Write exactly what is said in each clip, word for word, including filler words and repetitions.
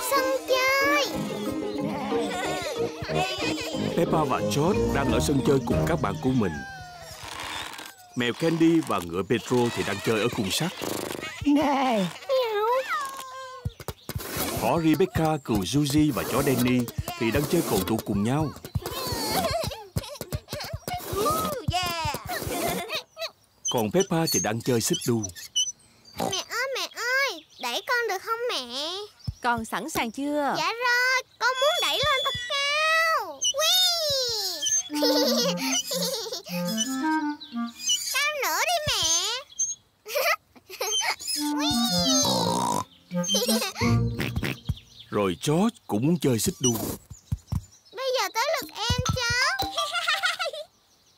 Sân chơi. Peppa và George đang ở sân chơi cùng các bạn của mình. Mèo Candy và ngựa Pedro thì đang chơi ở khung sắt. Nè. Thỏ Rebecca, cừu Suzy và chó Danny thì đang chơi cầu thủ cùng nhau. Còn Peppa thì đang chơi xích đu. Mẹ ơi, mẹ ơi, đẩy con được không mẹ? Con sẵn sàng chưa? Dạ rồi, con muốn đẩy lên thật cao. Cao nữa đi mẹ. Rồi George cũng muốn chơi xích đu. Bây giờ tới lượt em cháu.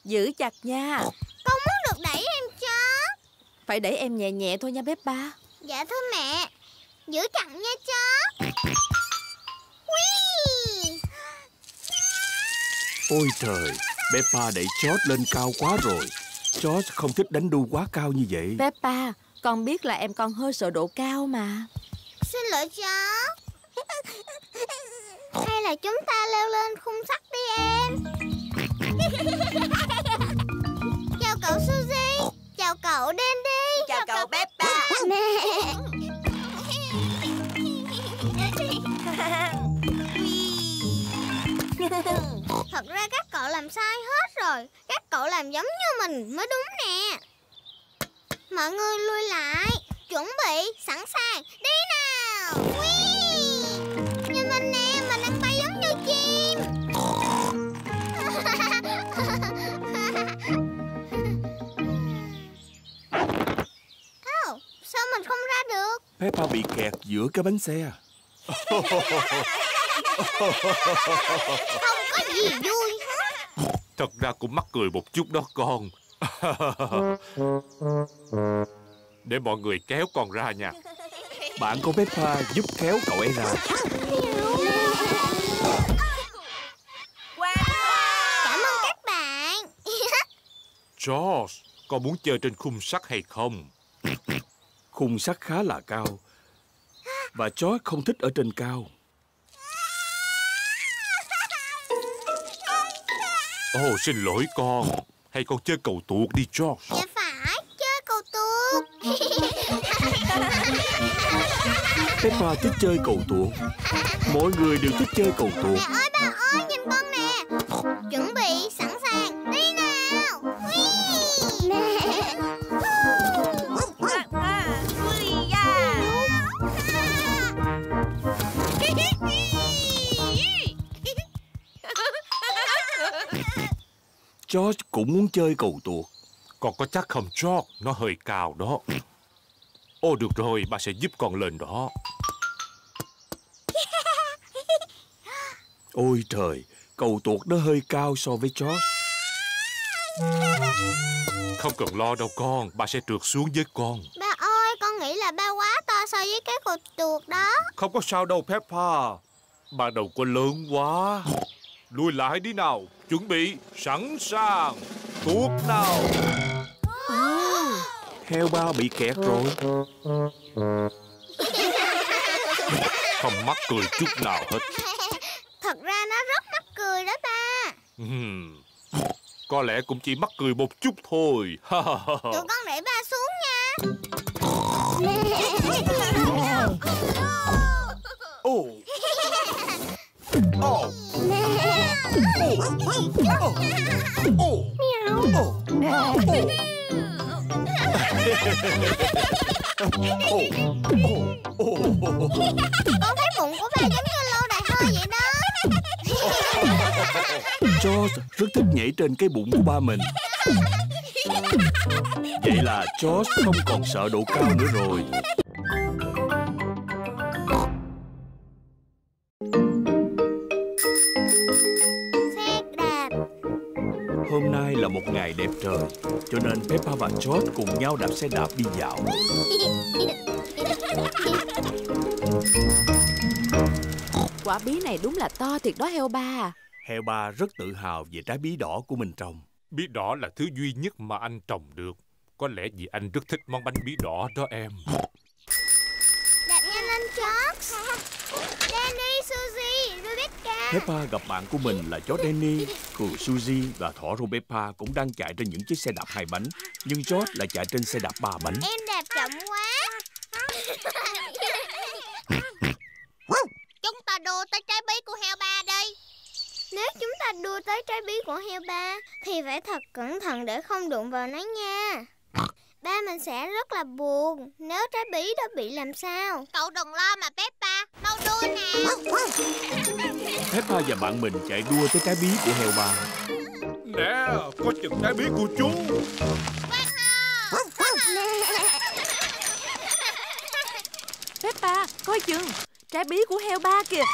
Giữ chặt nha. Con muốn được đẩy em cháu. Phải đẩy em nhẹ nhẹ thôi nha Peppa. Dạ thưa mẹ. Giữ chặt nha cháu. Ôi trời, Peppa đẩy George lên cao quá rồi. George không thích đánh đu quá cao như vậy. Peppa, con biết là em con hơi sợ độ cao mà. Xin lỗi cháu. Hay là chúng ta leo lên khung sắt đi em. Chào cậu Suzy. Chào cậu Danny. Chào, Chào cậu, cậu Peppa. Thật ra các cậu làm sai hết rồi. Các cậu làm giống như mình mới đúng nè. Mọi người lui lại. Chuẩn bị, sẵn sàng. Đi nào. Như mình nè, mình đang bay giống như chim. Oh, sao mình không ra được? Peppa bị kẹt giữa cái bánh xe. Không có gì vui hết. Thật ra cũng mắc cười một chút đó con. Để mọi người kéo con ra nha. Bạn con Peppa giúp kéo cậu ấy ra. Wow. Cảm ơn các bạn. George, con muốn chơi trên khung sắt hay không? Khung sắt khá là cao và George không thích ở trên cao. Ồ, oh, xin lỗi con. Hay con chơi cầu tuột đi George. Dạ phải, chơi cầu tuột. Peppa thích chơi cầu tuột. Mọi người đều thích chơi cầu tuột. Mẹ ơi, ba ơi, nhìn con nè. Chuẩn bị, sẵn sàng, đi nào. George cũng muốn chơi cầu tuột. Con có chắc không George? Nó hơi cao đó. Ô được rồi, ba sẽ giúp con lên đó. Ôi trời, cầu tuột nó hơi cao so với George. Không cần lo đâu con, ba sẽ trượt xuống với con. Ba ơi, con nghĩ là ba quá to so với cái cầu tuột đó. Không có sao đâu Peppa. Ba đầu có lớn quá. Lùi lại đi nào. Chuẩn bị, sẵn sàng. Tuốt nào. Heo ba bị kẹt rồi. Không mắc cười chút nào hết. Thật ra nó rất mắc cười đó ba. uhm, Có lẽ cũng chỉ mắc cười một chút thôi. Tụi con để ba xuống nha. Oh. Oh. Con thấy bụng của ba giống như lâu đài ho vậy đó. George rất thích nhảy trên cái bụng của ba mình. Vậy là George không còn sợ độ cao nữa rồi. Hôm nay là một ngày đẹp trời, cho nên Peppa và George cùng nhau đạp xe đạp đi dạo. Quả bí này đúng là to thiệt đó heo ba. Heo ba rất tự hào về trái bí đỏ của mình trồng. Bí đỏ là thứ duy nhất mà anh trồng được. Có lẽ vì anh rất thích món bánh bí đỏ đó em. Đạp nhanh lên George. Danny, Suzy, Rebecca. Peppa gặp bạn của mình là chó Danny. Cô Suzy và thỏ Rebecca cũng đang chạy trên những chiếc xe đạp hai bánh, nhưng George lại chạy trên xe đạp ba bánh. Em đạp chậm quá. Chúng ta đua tới trái bí của heo ba đi. Nếu chúng ta đua tới trái bí của heo ba thì phải thật cẩn thận để không đụng vào nó nha. Ba mình sẽ rất là buồn nếu trái bí đó bị làm sao. Cậu đừng lo mà Peppa, mau đua nào. Peppa và bạn mình chạy đua tới trái bí của heo ba. Nè, có chừng trái bí của chú. Peppa, coi chừng trái bí của heo ba kìa.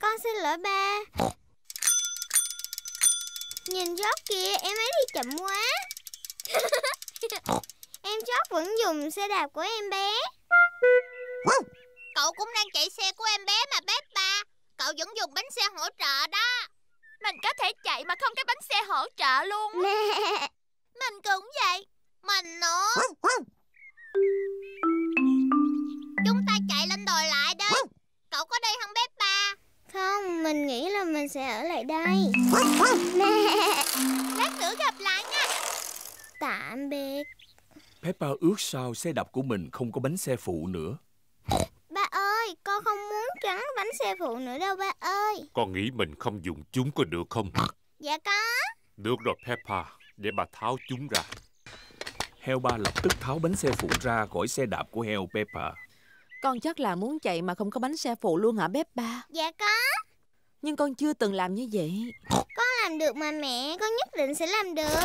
Con xin lỗi ba. Nhìn George kìa, em ấy đi chậm quá. Em George vẫn dùng xe đạp của em bé. Cậu cũng đang chạy xe của em bé mà Peppa. Cậu vẫn dùng bánh xe hỗ trợ đó. Mình có thể chạy mà không cái bánh xe hỗ trợ luôn. Mình cũng vậy. Mình nữa. Chúng ta chạy lên đồi lại đi. Cậu có đi không Peppa? Không, mình nghĩ là mình sẽ ở lại đây. Lát nữa gặp lại nha. Tạm biệt. Peppa ước sao xe đạp của mình không có bánh xe phụ nữa. Ba ơi, con không muốn gắn bánh xe phụ nữa đâu ba ơi. Con nghĩ mình không dùng chúng có được không? Dạ có. Được rồi Peppa, để bà tháo chúng ra. Heo ba lập tức tháo bánh xe phụ ra khỏi xe đạp của heo Peppa. Con chắc là muốn chạy mà không có bánh xe phụ luôn hả Peppa? Dạ có. Nhưng con chưa từng làm như vậy. Con làm được mà mẹ, con nhất định sẽ làm được.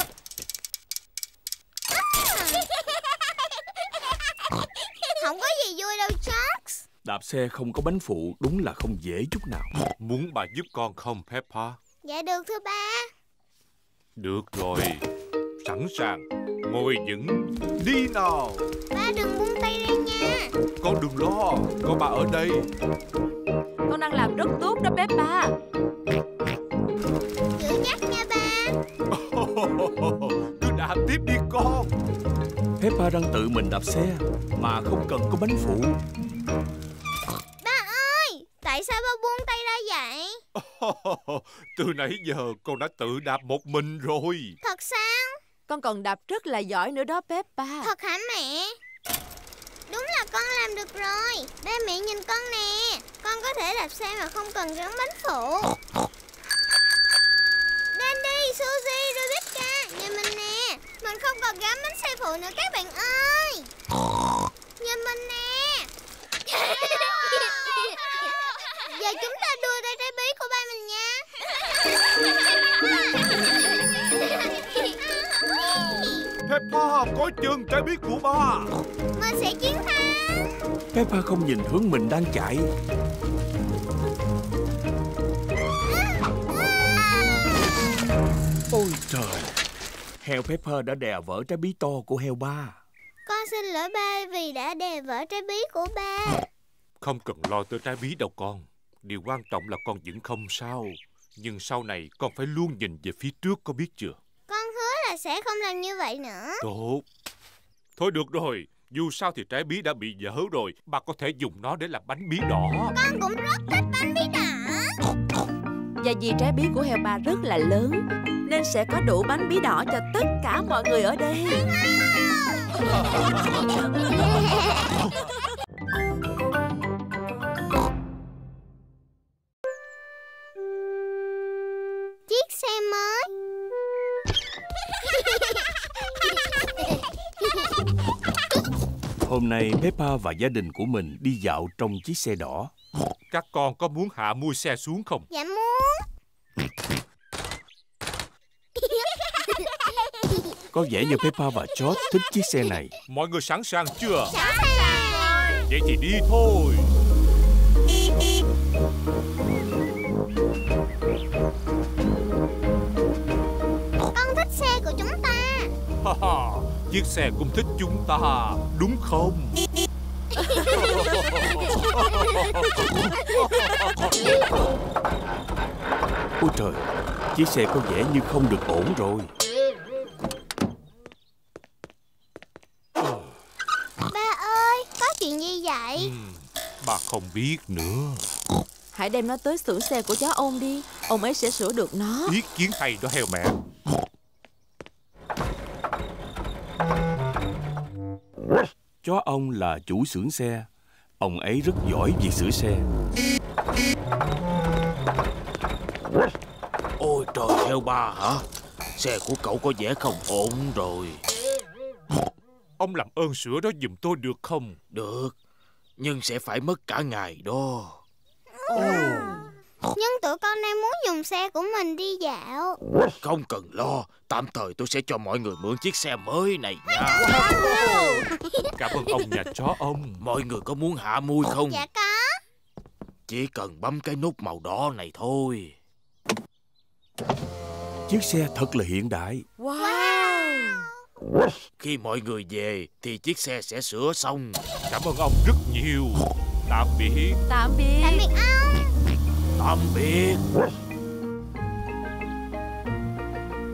Không có gì vui đâu George. Đạp xe không có bánh phụ đúng là không dễ chút nào. Muốn bà giúp con không Peppa? Dạ được thưa ba. Được rồi. Sẵn sàng. Ngồi vững. Đi nào. Ba đừng buông tay ra nha. Con đừng lo, có bà ở đây. Con đang làm rất tốt đó Peppa. Giữ chắc nha ba. Cứ đạp tiếp đi con. Peppa đang tự mình đạp xe mà không cần có bánh phụ. Ba ơi, tại sao ba buông tay ra vậy? Từ nãy giờ con đã tự đạp một mình rồi. Thật sao? Con còn đạp rất là giỏi nữa đó Peppa. Thật hả mẹ? Đúng là con làm được rồi. Ba mẹ nhìn con nè. Con có thể đạp xe mà không cần gắn bánh phụ. Danny, Suzy, Rebecca, nhìn mình nè. Mình không còn gắn bánh xe phụ nữa các bạn ơi. Nhìn mình nè. Giờ chúng ta đua tới trái bí của ba mình nha. Peppa, có chừng trái bí của ba. Mình sẽ chiến thắng. Peppa không nhìn hướng mình đang chạy. À, à. Ôi trời. Heo Peppa đã đè vỡ trái bí to của heo ba. Con xin lỗi ba vì đã đè vỡ trái bí của ba. Không cần lo tới trái bí đâu con. Điều quan trọng là con vẫn không sao. Nhưng sau này con phải luôn nhìn về phía trước, có biết chưa? Con hứa là sẽ không làm như vậy nữa. Tốt. Thôi được rồi. Dù sao thì trái bí đã bị vỡ rồi. Bà có thể dùng nó để làm bánh bí đỏ. Con cũng rất thích bánh bí đỏ. Và vì trái bí của heo ba rất là lớn nên sẽ có đủ bánh bí đỏ cho tất cả mọi người ở đây. Chiếc xe mới. Hôm nay Peppa và gia đình của mình đi dạo trong chiếc xe đỏ. Các con có muốn hạ mua xe xuống không? Dạ muốn. Có vẻ như Peppa và George thích chiếc xe này. Mọi người sẵn sàng chưa? Sẵn sàng rồi. Vậy thì đi thôi. Con thích xe của chúng ta. Chiếc xe cũng thích chúng ta, đúng không? Ôi trời, chiếc xe có vẻ như không được ổn rồi. vậy? Ừ, bà không biết nữa. Hãy đem nó tới xưởng xe của cháu ông đi. Ông ấy sẽ sửa được nó. Ý kiến hay đó heo mẹ. Chó ông là chủ xưởng xe. Ông ấy rất giỏi việc sửa xe. Ôi trời, heo ba hả? Xe của cậu có vẻ không ổn rồi. Ông làm ơn sửa đó giùm tôi được không? Được, nhưng sẽ phải mất cả ngày đó. Ừ. Nhưng tụi con đang muốn dùng xe của mình đi dạo. Không cần lo, tạm thời tôi sẽ cho mọi người mượn chiếc xe mới này nha. Cảm ơn ông nhà chó ông. Mọi người có muốn hạ mui không? Dạ có. Chỉ cần bấm cái nút màu đỏ này thôi. Chiếc xe thật là hiện đại. Wow. Khi mọi người về thì chiếc xe sẽ sửa xong. Cảm ơn ông rất nhiều. Tạm biệt. Tạm biệt. Tạm biệt ông. Tạm biệt.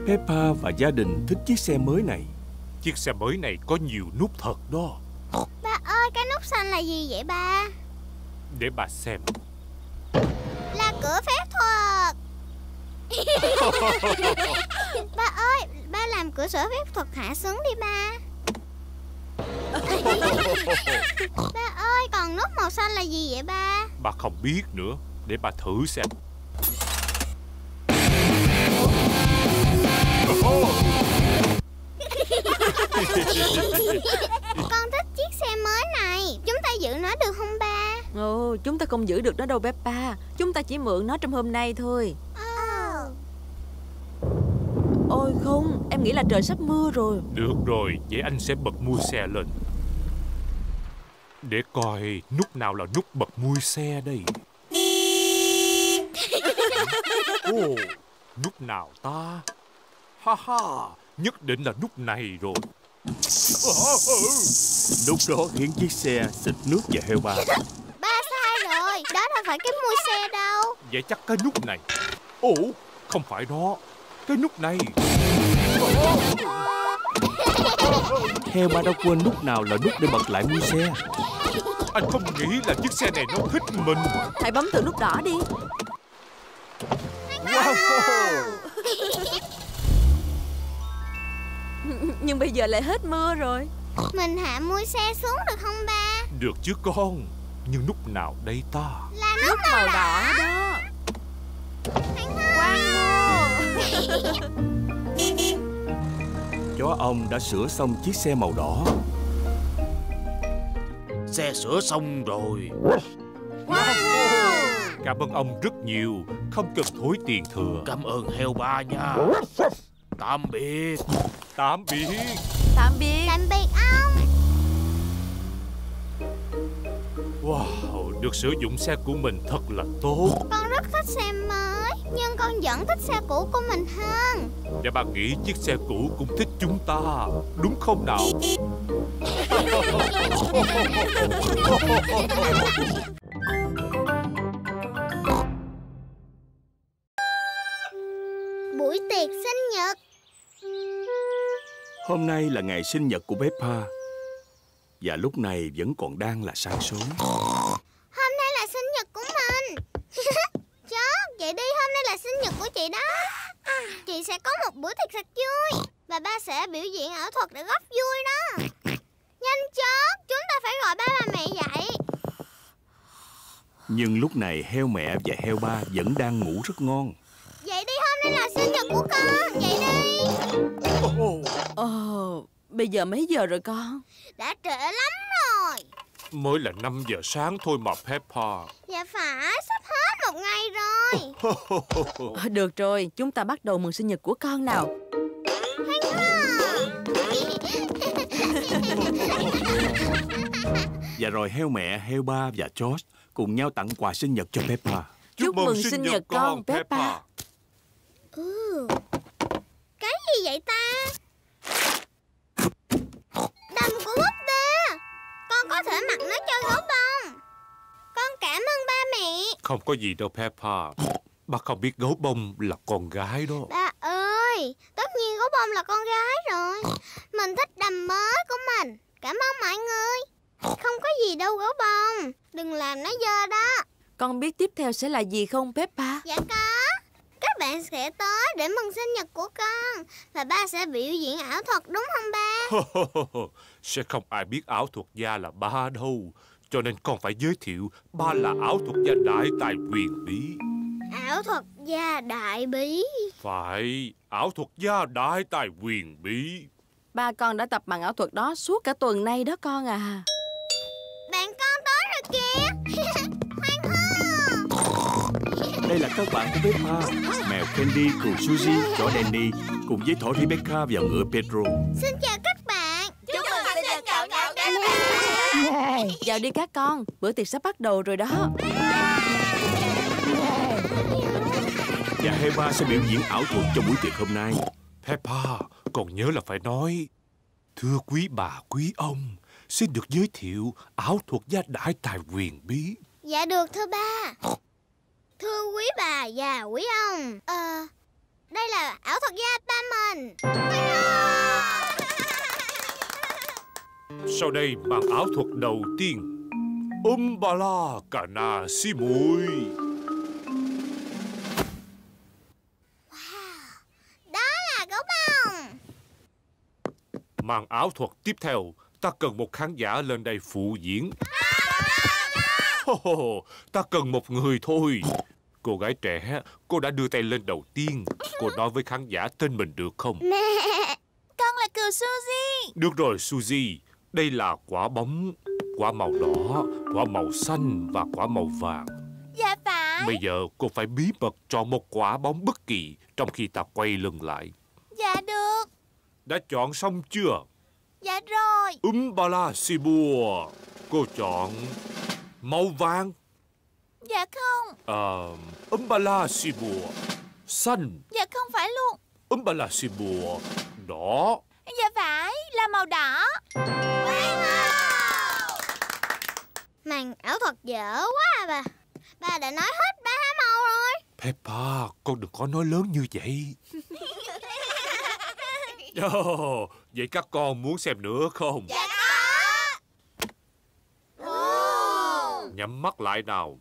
Peppa và gia đình thích chiếc xe mới này. Chiếc xe mới này có nhiều nút thật đó. Ba ơi, cái nút xanh là gì vậy ba? Để bà xem. Là cửa phép thuật. Ba ơi, ba làm cửa sổ phép thuật hạ xuống đi ba. Ba ơi, còn nút màu xanh là gì vậy ba? Ba không biết nữa, để bà thử xem. Con thích chiếc xe mới này. Chúng ta giữ nó được không ba? Ồ, chúng ta không giữ được nó đâu Peppa. Chúng ta chỉ mượn nó trong hôm nay thôi. Ôi không, em nghĩ là trời sắp mưa rồi. Được rồi, vậy anh sẽ bật mui xe lên. Để coi nút nào là nút bật mui xe đây. Ồ, nút nào ta? Ha ha, nhất định là nút này rồi. Nút đó khiến chiếc xe xịt nước và heo ba. Ba sai rồi, đó đâu phải cái mui xe đâu. Vậy chắc cái nút này. Ồ, không phải đó. Cái nút này. Heo ba đã quên nút nào là nút để bật lại mui xe. Anh không nghĩ là chiếc xe này nó thích mình. Hãy bấm thử nút đỏ đi. Wow. Nhưng bây giờ lại hết mưa rồi. Mình hạ mui xe xuống được không ba? Được chứ con. Nhưng nút nào đây ta? Là nút màu đỏ đó. Chó ông đã sửa xong chiếc xe màu đỏ. Xe sửa xong rồi. Wow. Cảm ơn ông rất nhiều. Không cần thối tiền thừa. Cảm ơn heo ba nha. Tạm biệt. Tạm biệt. Tạm biệt. Tạm biệt ông. Wow, được sử dụng xe của mình thật là tốt. Con rất thích xe mới, nhưng con vẫn thích xe cũ của mình hơn. Và bà nghĩ chiếc xe cũ cũng thích chúng ta, đúng không nào? Buổi tiệc sinh nhật. Hôm nay là ngày sinh nhật của Peppa. Và lúc này vẫn còn đang là sáng sớm. Hôm nay là sinh nhật của mình. Chó, vậy đi, hôm nay là sinh nhật của chị đó. Chị sẽ có một buổi tiệc thật vui. Và ba sẽ biểu diễn ảo thuật để góp vui đó. Nhanh chó, chúng ta phải gọi ba và mẹ dậy. Nhưng lúc này heo mẹ và heo ba vẫn đang ngủ rất ngon. Vậy đi, hôm nay là sinh nhật của con. Vậy đi. Ồ, bây giờ mấy giờ rồi con? Đã trễ lắm rồi. Mới là năm giờ sáng thôi mà Peppa. Dạ phải, sắp hết một ngày rồi. Được rồi, chúng ta bắt đầu mừng sinh nhật của con nào. Và rồi heo mẹ, heo ba và George cùng nhau tặng quà sinh nhật cho Peppa. Chúc, Chúc mừng, mừng sinh, sinh nhật, nhật con Peppa. Ừ. Cái gì vậy ta? Đầm của búp bê. Con có thể mặc nó cho gấu bông. Con cảm ơn ba mẹ. Không có gì đâu Peppa. Ba không biết gấu bông là con gái đó. Ba ơi, tất nhiên gấu bông là con gái rồi. Mình thích đầm mới của mình. Cảm ơn mọi người. Không có gì đâu gấu bông. Đừng làm nó dơ đó. Con biết tiếp theo sẽ là gì không Peppa? Dạ có. Các bạn sẽ tới để mừng sinh nhật của con. Và ba sẽ biểu diễn ảo thuật đúng không ba? Sẽ không ai biết ảo thuật gia là ba đâu. Cho nên con phải giới thiệu ba là ảo thuật gia đại tài quyền bí. Ảo thuật gia đại bí. Phải, ảo thuật gia đại tài quyền bí. Ba con đã tập bằng ảo thuật đó suốt cả tuần nay đó con à. Bạn con tới rồi kìa. Hoan hô. Đây là các bạn của Peppa. Mèo Candy cùng Suzy, chó Danny cùng với thỏ Rebecca và ngựa Pedro. Xin chào các bạn. Chúc mừng sinh nhật cậu cậu các bạn. Vào đi các con, bữa tiệc sắp bắt đầu rồi đó. Và Peppa sẽ biểu diễn ảo thuật trong buổi tiệc hôm nay. Peppa, còn nhớ là phải nói: thưa quý bà, quý ông, xin được giới thiệu ảo thuật gia đại tài quyền bí. Dạ được thưa ba. Thưa quý bà và quý ông, Ờ, đây là ảo thuật gia ba mình. Sau đây màn ảo thuật đầu tiên, um ba la cà na si mùi. Màn ảo thuật tiếp theo, ta cần một khán giả lên đây phụ diễn. Oh, oh, ta cần một người thôi. Cô gái trẻ, cô đã đưa tay lên đầu tiên. Cô nói với khán giả tên mình được không? Mẹ, con là cừu Suzy. Được rồi Suzy, đây là quả bóng, quả màu đỏ, quả màu xanh và quả màu vàng. Dạ phải. Bây giờ cô phải bí mật chọn một quả bóng bất kỳ trong khi ta quay lưng lại. Dạ được. Đã chọn xong chưa? Dạ rồi. Úm ba la si bùa. Cô chọn màu vàng. Dạ không. Ờ, úm ba la si bùa. Xanh. Dạ không phải luôn. Úm ba la si bùa. Đỏ. Dạ phải, là màu đỏ. Wow. Màn ảo thuật dở quá à bà. Bà đã nói hết ba màu rồi. Peppa, con đừng có nói lớn như vậy. Oh, vậy các con muốn xem nữa không? Dạ có. Oh. Nhắm mắt lại nào.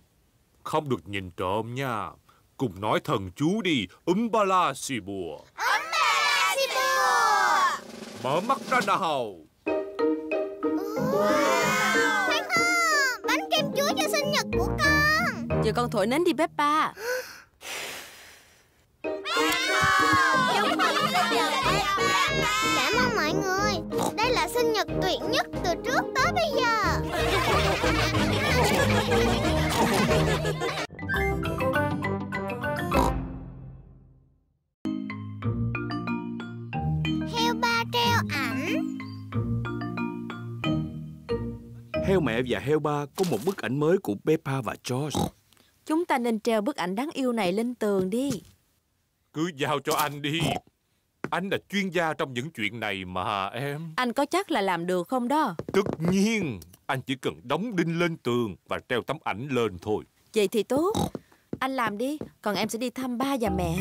Không được nhìn trộm nha. Cùng nói thần chú đi. Úm ba la si bùa. Úm ba la si bùa. Mở mắt ra nào. Wow. Khoan hô, bánh kem chuối cho sinh nhật của con. Giờ con thổi nến đi Peppa. Cảm ơn mọi người. Đây là sinh nhật tuyệt nhất từ trước tới bây giờ. Heo ba treo ảnh. Heo mẹ và heo ba có một bức ảnh mới của Peppa và George. Chúng ta nên treo bức ảnh đáng yêu này lên tường đi. Cứ giao cho anh đi. Anh là chuyên gia trong những chuyện này mà em. Anh có chắc là làm được không đó? Tất nhiên. Anh chỉ cần đóng đinh lên tường và treo tấm ảnh lên thôi. Vậy thì tốt. Anh làm đi. Còn em sẽ đi thăm ba và mẹ.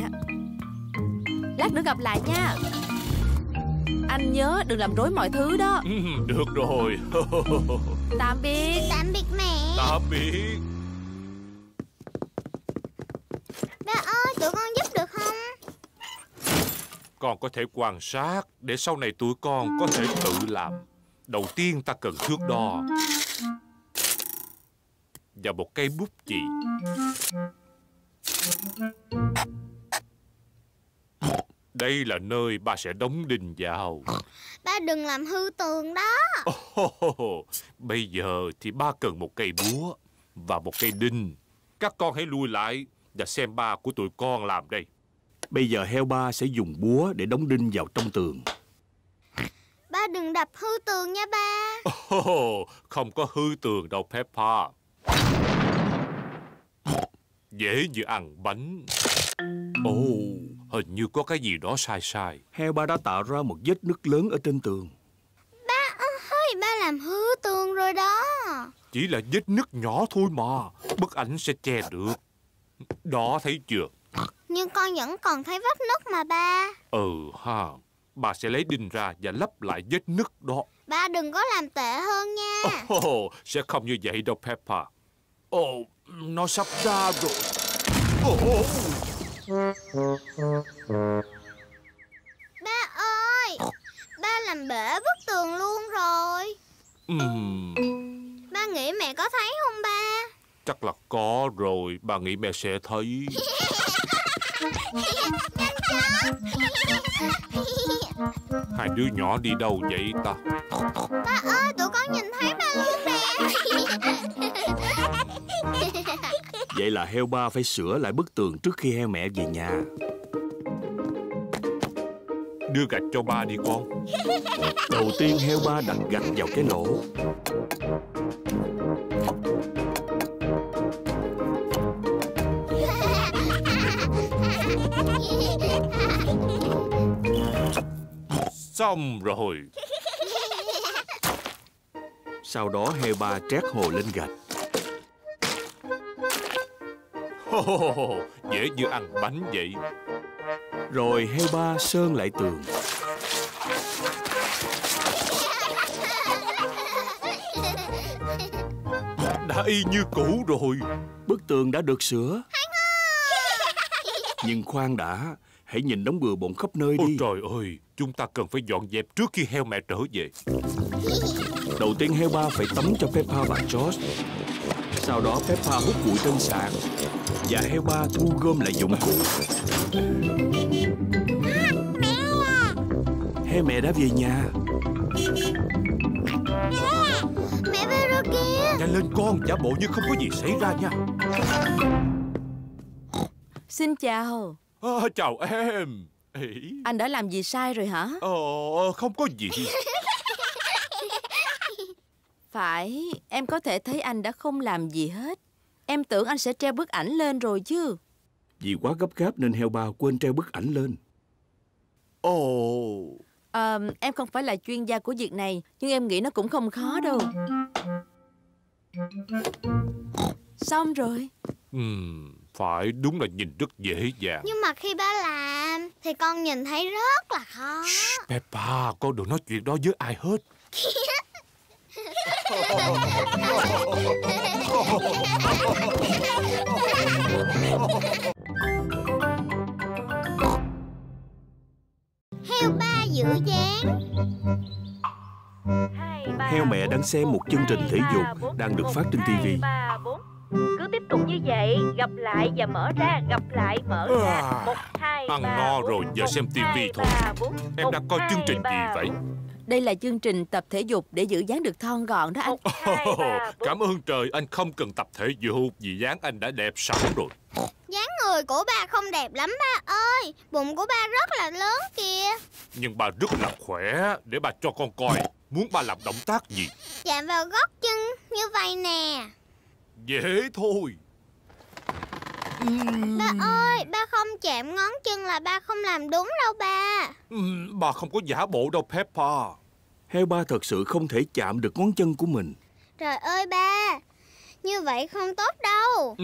Lát nữa gặp lại nha. Anh nhớ đừng làm rối mọi thứ đó. Ừ, được rồi. Tạm biệt. Tạm biệt mẹ. Tạm biệt. Ba ơi, tụi con giúp được không? Con có thể quan sát để sau này tụi con có thể tự làm. Đầu tiên ta cần thước đo và một cây bút chì. Đây là nơi ba sẽ đóng đinh vào. Ba đừng làm hư tường đó. Oh, bây giờ thì ba cần một cây búa và một cây đinh. Các con hãy lùi lại và xem ba của tụi con làm đây. Bây giờ heo ba sẽ dùng búa để đóng đinh vào trong tường. Ba đừng đập hư tường nha ba. Oh, không có hư tường đâu Peppa. Dễ như ăn bánh. Ồ, oh, hình như có cái gì đó sai sai. Heo ba đã tạo ra một vết nứt lớn ở trên tường. Ba ơi, ba làm hư tường rồi đó. Chỉ là vết nứt nhỏ thôi mà. Bức ảnh sẽ che được. Đó thấy chưa? Nhưng con vẫn còn thấy vết nứt mà ba. Ừ ha. Bà sẽ lấy đinh ra và lấp lại vết nứt đó. Ba đừng có làm tệ hơn nha. Oh, oh, sẽ không như vậy đâu Peppa. Oh, nó sắp ra rồi. Oh, oh. Ba ơi, ba làm bể bức tường luôn rồi. uhm. Ba nghĩ mẹ có thấy không ba? Chắc là có rồi, ba nghĩ mẹ sẽ thấy. Hai đứa nhỏ đi đâu vậy ta? Ba ơi, tụi con nhìn thấy ba luôn nè. Vậy là heo ba phải sửa lại bức tường trước khi heo mẹ về nhà. Đưa gạch cho ba đi con. Đầu tiên heo ba đặt gạch vào cái lỗ. Xong rồi. Sau đó heo ba trét hồ lên gạch. Ho, ho, ho, ho. Dễ như ăn bánh vậy. Rồi heo ba sơn lại tường. Đã y như cũ rồi. Bức tường đã được sửa. Nhưng khoan đã, hãy nhìn đống bừa bộn khắp nơi đi. Ôi trời ơi, chúng ta cần phải dọn dẹp trước khi heo mẹ trở về. Đầu tiên heo ba phải tắm cho Peppa và George. Sau đó Peppa hút bụi trên sàn và heo ba thu gom lại dụng cụ. Heo mẹ đã về nhà. Mẹ Pedro kìa. Nhanh lên con, giả bộ như không có gì xảy ra nha. Xin chào. À, chào em. Ý. Anh đã làm gì sai rồi hả? Ờ, không có gì. Phải, em có thể thấy anh đã không làm gì hết. Em tưởng anh sẽ treo bức ảnh lên rồi chứ. Vì quá gấp gáp nên heo ba quên treo bức ảnh lên. Ồ. À, em không phải là chuyên gia của việc này, nhưng em nghĩ nó cũng không khó đâu. Xong rồi. Ừm. Phải, đúng là nhìn rất dễ dàng. Nhưng mà khi ba làm thì con nhìn thấy rất là khó. Shh, Peppa, con đừng nói chuyện đó với ai hết. Heo ba dự dáng. Heo mẹ đang xem một chương trình thể dục đang được phát trên ti vi. Cứ tiếp tục như vậy, gặp lại và mở ra, gặp lại, mở ra. Một, hai, ba, bốn, ăn no rồi, giờ xem tivi thôi. Em đã coi chương trình gì vậy? Đây là chương trình tập thể dục để giữ dáng được thon gọn đó anh. Cảm ơn trời, anh không cần tập thể dục vì dáng anh đã đẹp sẵn rồi. Dáng người của ba không đẹp lắm ba ơi, bụng của ba rất là lớn kìa. Nhưng ba rất là khỏe, để ba cho con coi. Muốn ba làm động tác gì? Chạm vào gót chân như vậy nè. Dễ thôi. Ba ơi, ba không chạm ngón chân là ba không làm đúng đâu ba. Ba không có giả bộ đâu Peppa. Heo ba thật sự không thể chạm được ngón chân của mình. Trời ơi ba, như vậy không tốt đâu. ừ,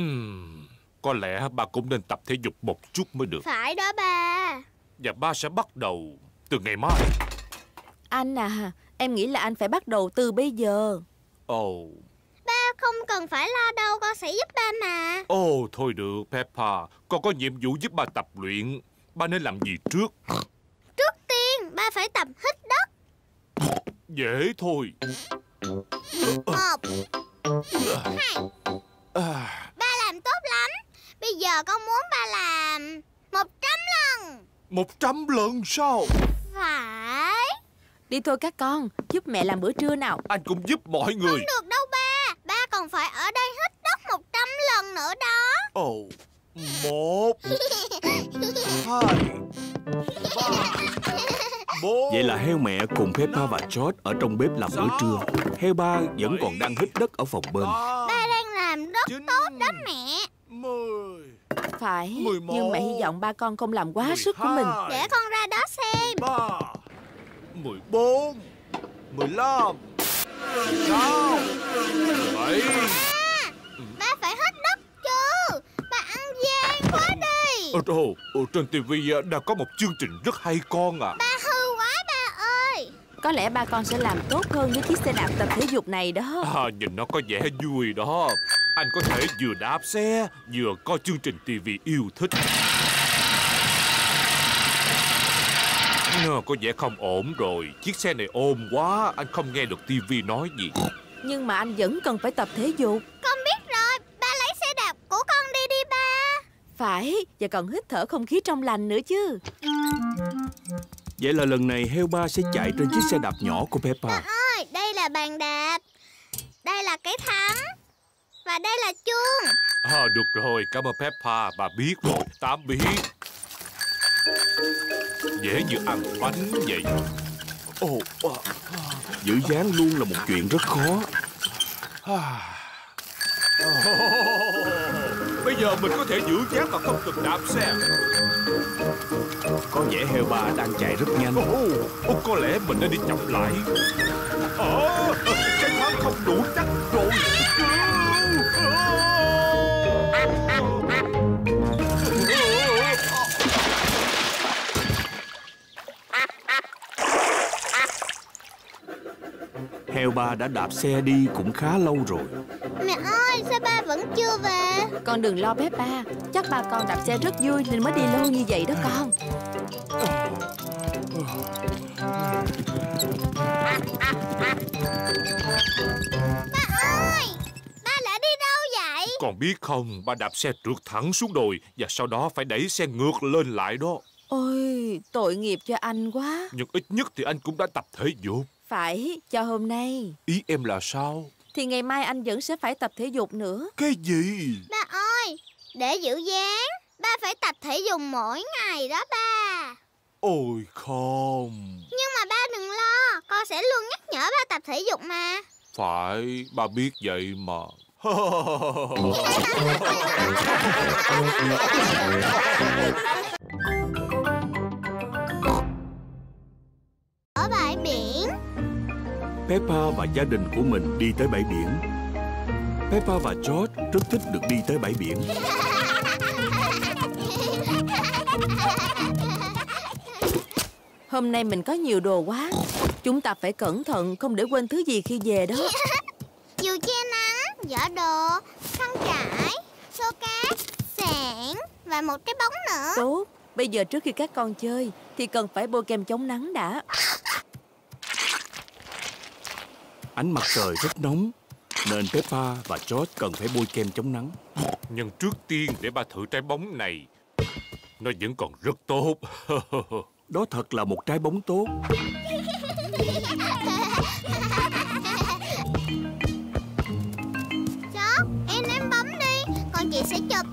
Có lẽ ba cũng nên tập thể dục một chút mới được. Phải đó ba. Và ba sẽ bắt đầu từ ngày mai. Anh à, em nghĩ là anh phải bắt đầu từ bây giờ. Ồ oh. Ba không cần phải lo đâu, con sẽ giúp ba mà. Ồ, oh, thôi được Peppa, con có nhiệm vụ giúp ba tập luyện. Ba nên làm gì trước? Trước tiên, ba phải tập hít đất. Dễ thôi. Một. Hai. À. Ba làm tốt lắm. Bây giờ con muốn ba làm một trăm lần. Một trăm lần sao? Phải. Đi thôi các con, giúp mẹ làm bữa trưa nào. Anh cũng giúp mọi người. Không được đâu ba, ba còn phải ở đây hít đất một trăm lần nữa đó. Ồ, oh, một, hai, ba, bốn. Vậy là heo mẹ cùng Peppa và George ở trong bếp làm bữa trưa. Heo ba vẫn còn đang hít đất ở phòng bên. Ba đang làm rất tốt đó mẹ. Mười. Phải, nhưng mẹ hy vọng ba con không làm quá sức của mình. Để con ra đó xem. Ba. Mười bốn, mười lăm, mười sáu, mười bảy. Ba phải hết đất chứ. Ba ăn dê quá đi. Ồ, oh, oh, trên ti vi đã có một chương trình rất hay con à. Ba hư quá ba ơi. Có lẽ ba con sẽ làm tốt hơn với chiếc xe đạp tập thể dục này đó. À, nhìn nó có vẻ vui đó. Anh có thể vừa đạp xe vừa coi chương trình tivi yêu thích. Nó có vẻ không ổn rồi. Chiếc xe này ôm quá. Anh không nghe được tivi nói gì. Nhưng mà anh vẫn cần phải tập thể dục. Con biết rồi. Ba lấy xe đạp của con đi đi ba. Phải. Và còn hít thở không khí trong lành nữa chứ. Vậy là lần này heo ba sẽ chạy trên chiếc xe đạp nhỏ của Peppa. Ba ơi, đây là bàn đạp. Đây là cái thắng. Và đây là chuông. À, được rồi, cảm ơn Peppa. Bà biết rồi, Tám biết. Dễ như ăn bánh vậy. Ồ, oh, à, giữ dáng luôn là một chuyện rất khó. À, oh. Bây giờ mình có thể giữ dáng mà không cần đạp xe. Có vẻ heo ba đang chạy rất nhanh. Oh, oh, có lẽ mình nên đi chậm lại. Oh, cái thắng không đủ chắc rồi. Heo ba đã đạp xe đi cũng khá lâu rồi. Mẹ ơi, sao ba vẫn chưa về? Con đừng lo bé ba. Chắc ba con đạp xe rất vui nên mới đi lâu như vậy đó con. Ba ơi, ba đã đi đâu vậy? Con biết không, ba đạp xe trượt thẳng xuống đồi và sau đó phải đẩy xe ngược lên lại đó. Ôi, tội nghiệp cho anh quá. Nhưng ít nhất thì anh cũng đã tập thể dục. Phải, cho hôm nay. Ý em là sao? Thì ngày mai anh vẫn sẽ phải tập thể dục nữa. Cái gì? Ba ơi, để giữ dáng, ba phải tập thể dục mỗi ngày đó ba. Ôi không. Nhưng mà ba đừng lo, con sẽ luôn nhắc nhở ba tập thể dục mà. Phải, ba biết vậy mà. Ở bãi biển, Peppa và gia đình của mình đi tới bãi biển. Peppa và George rất thích được đi tới bãi biển. Hôm nay mình có nhiều đồ quá. Chúng ta phải cẩn thận, không để quên thứ gì khi về đó. Dù che nắng, giỏ đồ, khăn trải, xô cát, xẻng và một cái bóng nữa. Tốt, bây giờ trước khi các con chơi thì cần phải bôi kem chống nắng đã. Ánh mặt trời rất nóng nên Peppa và George cần phải bôi kem chống nắng. Nhưng trước tiên để ba thử trái bóng này. Nó vẫn còn rất tốt. Đó thật là một trái bóng tốt. George, em ném bóng đi, còn chị sẽ chụp.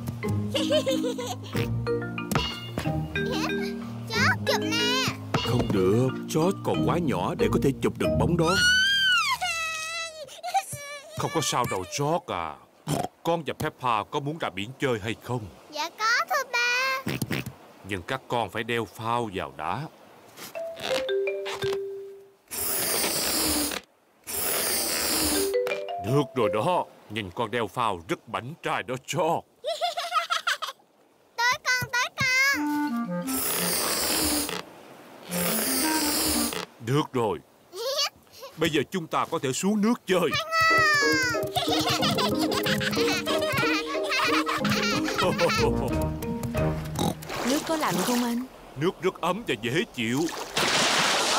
George, chụp nè. Không được, George còn quá nhỏ để có thể chụp được bóng đó. Không có sao đâu George à. Con và Peppa có muốn ra biển chơi hay không? Dạ có thưa ba. Nhưng các con phải đeo phao vào đã. Được rồi đó. Nhìn con đeo phao rất bảnh trai đó George. Tới con, tới con. Được rồi. Bây giờ chúng ta có thể xuống nước chơi. Nước có lạnh không anh? Nước rất ấm và dễ chịu.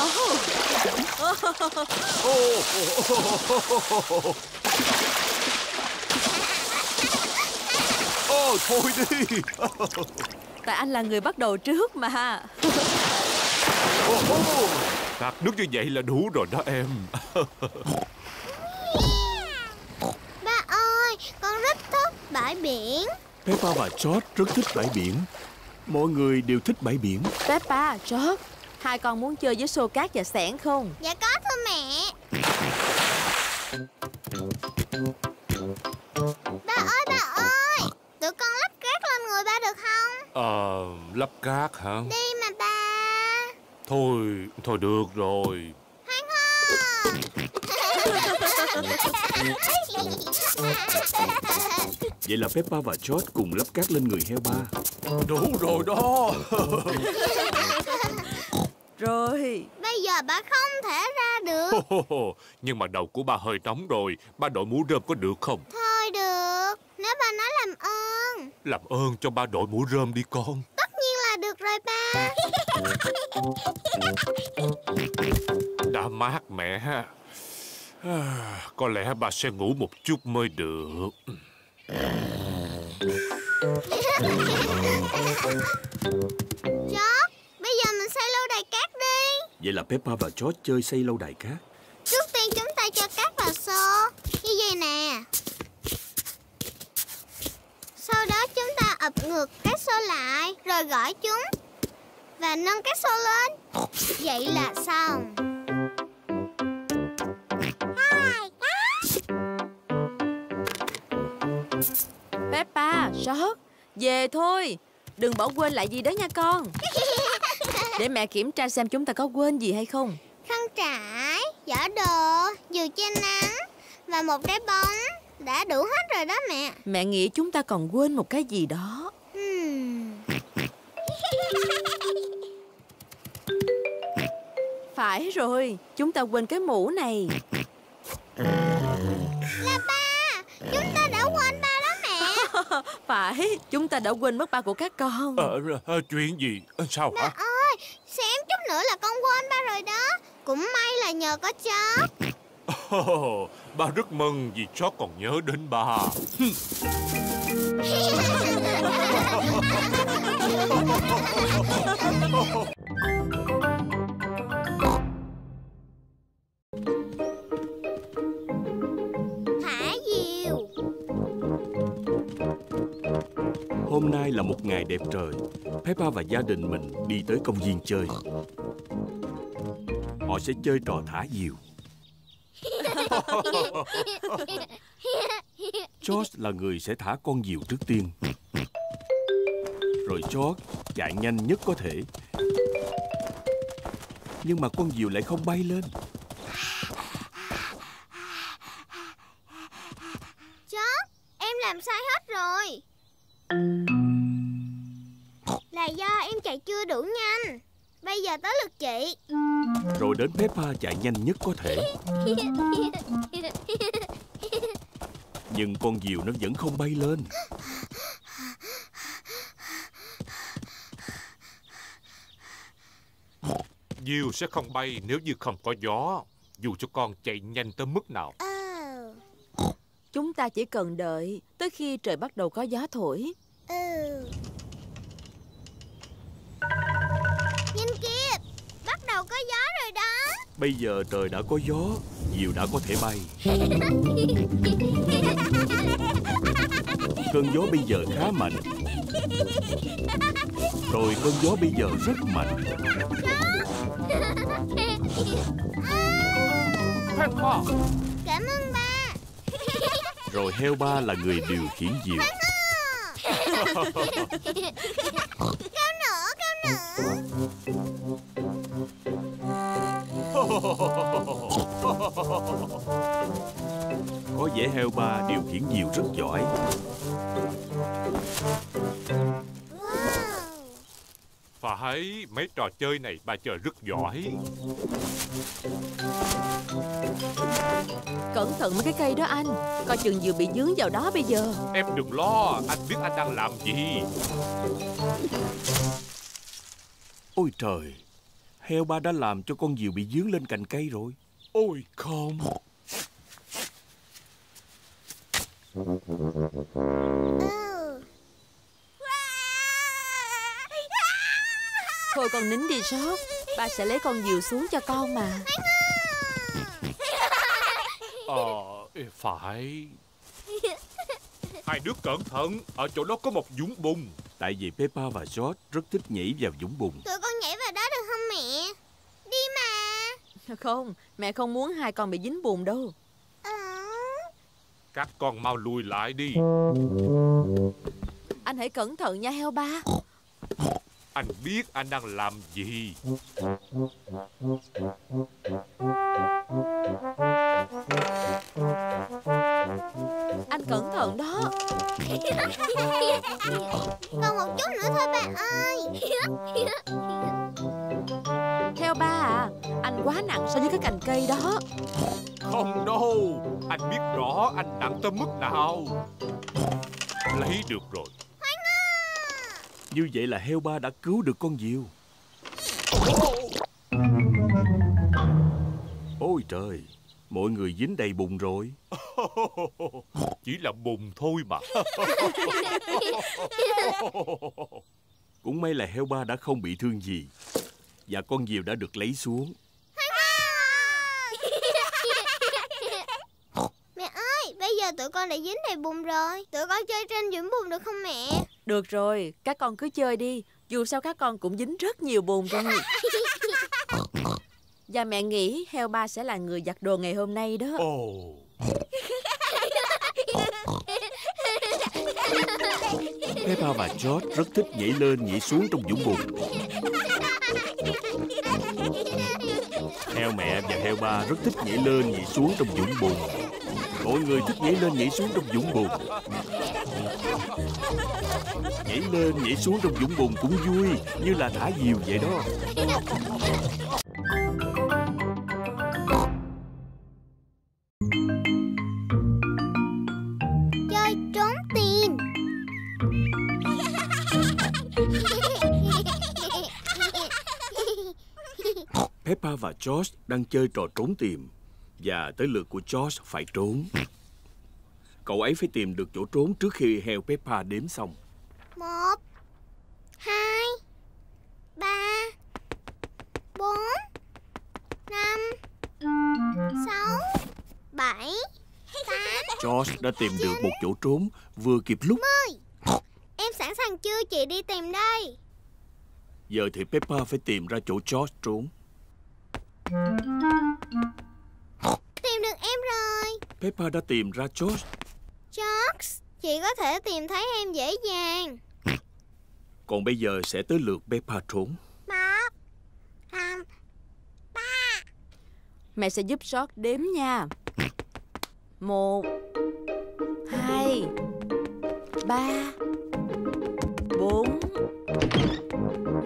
Oh. Oh, thôi đi. Tại anh là người bắt đầu trước mà. Tạt nước như vậy là đủ rồi đó em. Con rất thích bãi biển. Peppa và George rất thích bãi biển. Mọi người đều thích bãi biển. Peppa, George, hai con muốn chơi với xô cát và xẻng không? Dạ có thưa mẹ. Ba ơi, ba ơi, tụi con lắp cát lên người ba được không? Ờ, à, lắp cát hả? Đi mà ba. Thôi, thôi được rồi. Hoan hô. Vậy là Peppa và George cùng lắp cát lên người heo ba. Đủ rồi đó. Rồi. Bây giờ bà không thể ra được. Ho, ho, ho. Nhưng mà đầu của bà hơi nóng rồi. Bà đội mũ rơm có được không? Thôi được, nếu bà nói làm ơn. Làm ơn cho ba đội mũ rơm đi con. Tất nhiên là được rồi ba. Đã mát mẻ ha. À, có lẽ bà sẽ ngủ một chút mới được. George, bây giờ mình xây lâu đài cát đi. Vậy là Peppa và George chơi xây lâu đài cát. Trước tiên chúng ta cho cát vào xô như vậy nè. Sau đó chúng ta ập ngược cái xô lại, rồi gõi chúng và nâng cái xô lên. Vậy là xong. Peppa, George, về thôi. Đừng bỏ quên lại gì đó nha con. Để mẹ kiểm tra xem chúng ta có quên gì hay không. Khăn trải, giỏ đồ, dù che nắng và một trái bóng. Đã đủ hết rồi đó mẹ. Mẹ nghĩ chúng ta còn quên một cái gì đó. hmm. Phải rồi, chúng ta quên cái mũ này. Là ba, chúng ta đã quên ba đó mẹ. Phải, chúng ta đã quên mất ba của các con. Ờ, à, chuyện gì? Sao hả? Ba ơi, xém chút nữa là con quên ba rồi đó. Cũng may là nhờ có chó. Oh, ba rất mừng vì chó còn nhớ đến ba. Thả diều. Hôm nay là một ngày đẹp trời. Peppa và gia đình mình đi tới công viên chơi. Họ sẽ chơi trò thả diều. George là người sẽ thả con diều trước tiên. Rồi George chạy nhanh nhất có thể. Nhưng mà con diều lại không bay lên. George, em làm sai hết rồi. Là do em chạy chưa đủ nhanh. Bây giờ tới lượt chị. Rồi đến Peppa chạy nhanh nhất có thể. Nhưng con diều nó vẫn không bay lên. Diều sẽ không bay nếu như không có gió. Dù cho con chạy nhanh tới mức nào. ừ. Chúng ta chỉ cần đợi tới khi trời bắt đầu có gió thổi. ừ. Có gió rồi đó. Bây giờ trời đã có gió, diều đã có thể bay. Cơn gió bây giờ khá mạnh. Rồi cơn gió bây giờ rất mạnh. À. Cảm ơn ba. Rồi heo ba là người điều khiển diều. Cao nữa, cao nữa. Có vẻ heo ba điều khiển diều rất giỏi. Wow. Phải, mấy trò chơi này ba chơi rất giỏi. Cẩn thận với cái cây đó anh. Coi chừng diều bị dướng vào đó bây giờ. Em đừng lo, anh biết anh đang làm gì. Ôi trời, heo ba đã làm cho con diều bị dướng lên cành cây rồi. Ôi không. Thôi con nín đi George. Ba sẽ lấy con diều xuống cho con mà. Ờ, phải. Hai đứa cẩn thận, ở chỗ đó có một vũng bùn. Tại vì Peppa và George rất thích nhảy vào vũng bùn. Tụi con nhảy vào đó được không mẹ? Đi mà. Không, mẹ không muốn hai con bị dính bùn đâu. à... Các con mau lùi lại đi. Anh hãy cẩn thận nha heo ba. Anh biết anh đang làm gì. Anh cẩn thận đó. Còn một chút nữa thôi bà ơi. Theo ba à, anh quá nặng so với cái cành cây đó. Không đâu, anh biết rõ anh nặng tới mức nào. Lấy được rồi. Như vậy là heo ba đã cứu được con diều. Ôi trời, mọi người dính đầy bùn rồi. Chỉ là bùn thôi mà. Cũng may là heo ba đã không bị thương gì và con diều đã được lấy xuống. Mẹ ơi, bây giờ tụi con đã dính đầy bùn rồi. Tụi con chơi trên dũng bùn được không mẹ? Được rồi, các con cứ chơi đi. Dù sao các con cũng dính rất nhiều bùn rồi. Và mẹ nghĩ heo ba sẽ là người giặt đồ ngày hôm nay đó. Oh. Peppa và George rất thích nhảy lên nhảy xuống trong vũng bùn. Heo mẹ và heo ba rất thích nhảy lên nhảy xuống trong vũng bùn. Mọi người thích nhảy lên nhảy xuống trong vũng bùn. Nhảy lên nhảy xuống trong vũng bùn cũng vui, như là thả diều vậy đó. Chơi trốn tìm. Peppa và George đang chơi trò trốn tìm. Và tới lượt của George phải trốn. Cậu ấy phải tìm được chỗ trốn trước khi heo Peppa đếm xong. Một, hai, ba, bốn, năm, sáu, bảy, tám. George đã tìm được một chỗ trốn vừa kịp lúc. Mười. Em sẵn sàng chưa? Chị đi tìm đây. Giờ thì Peppa phải tìm ra chỗ George trốn. Tìm được em rồi. Peppa đã tìm ra George. George, chị có thể tìm thấy em dễ dàng. Còn bây giờ sẽ tới lượt Peppa trốn. Một, hai, ba. Mẹ sẽ giúp George đếm nha. Một, hai, ba, bốn,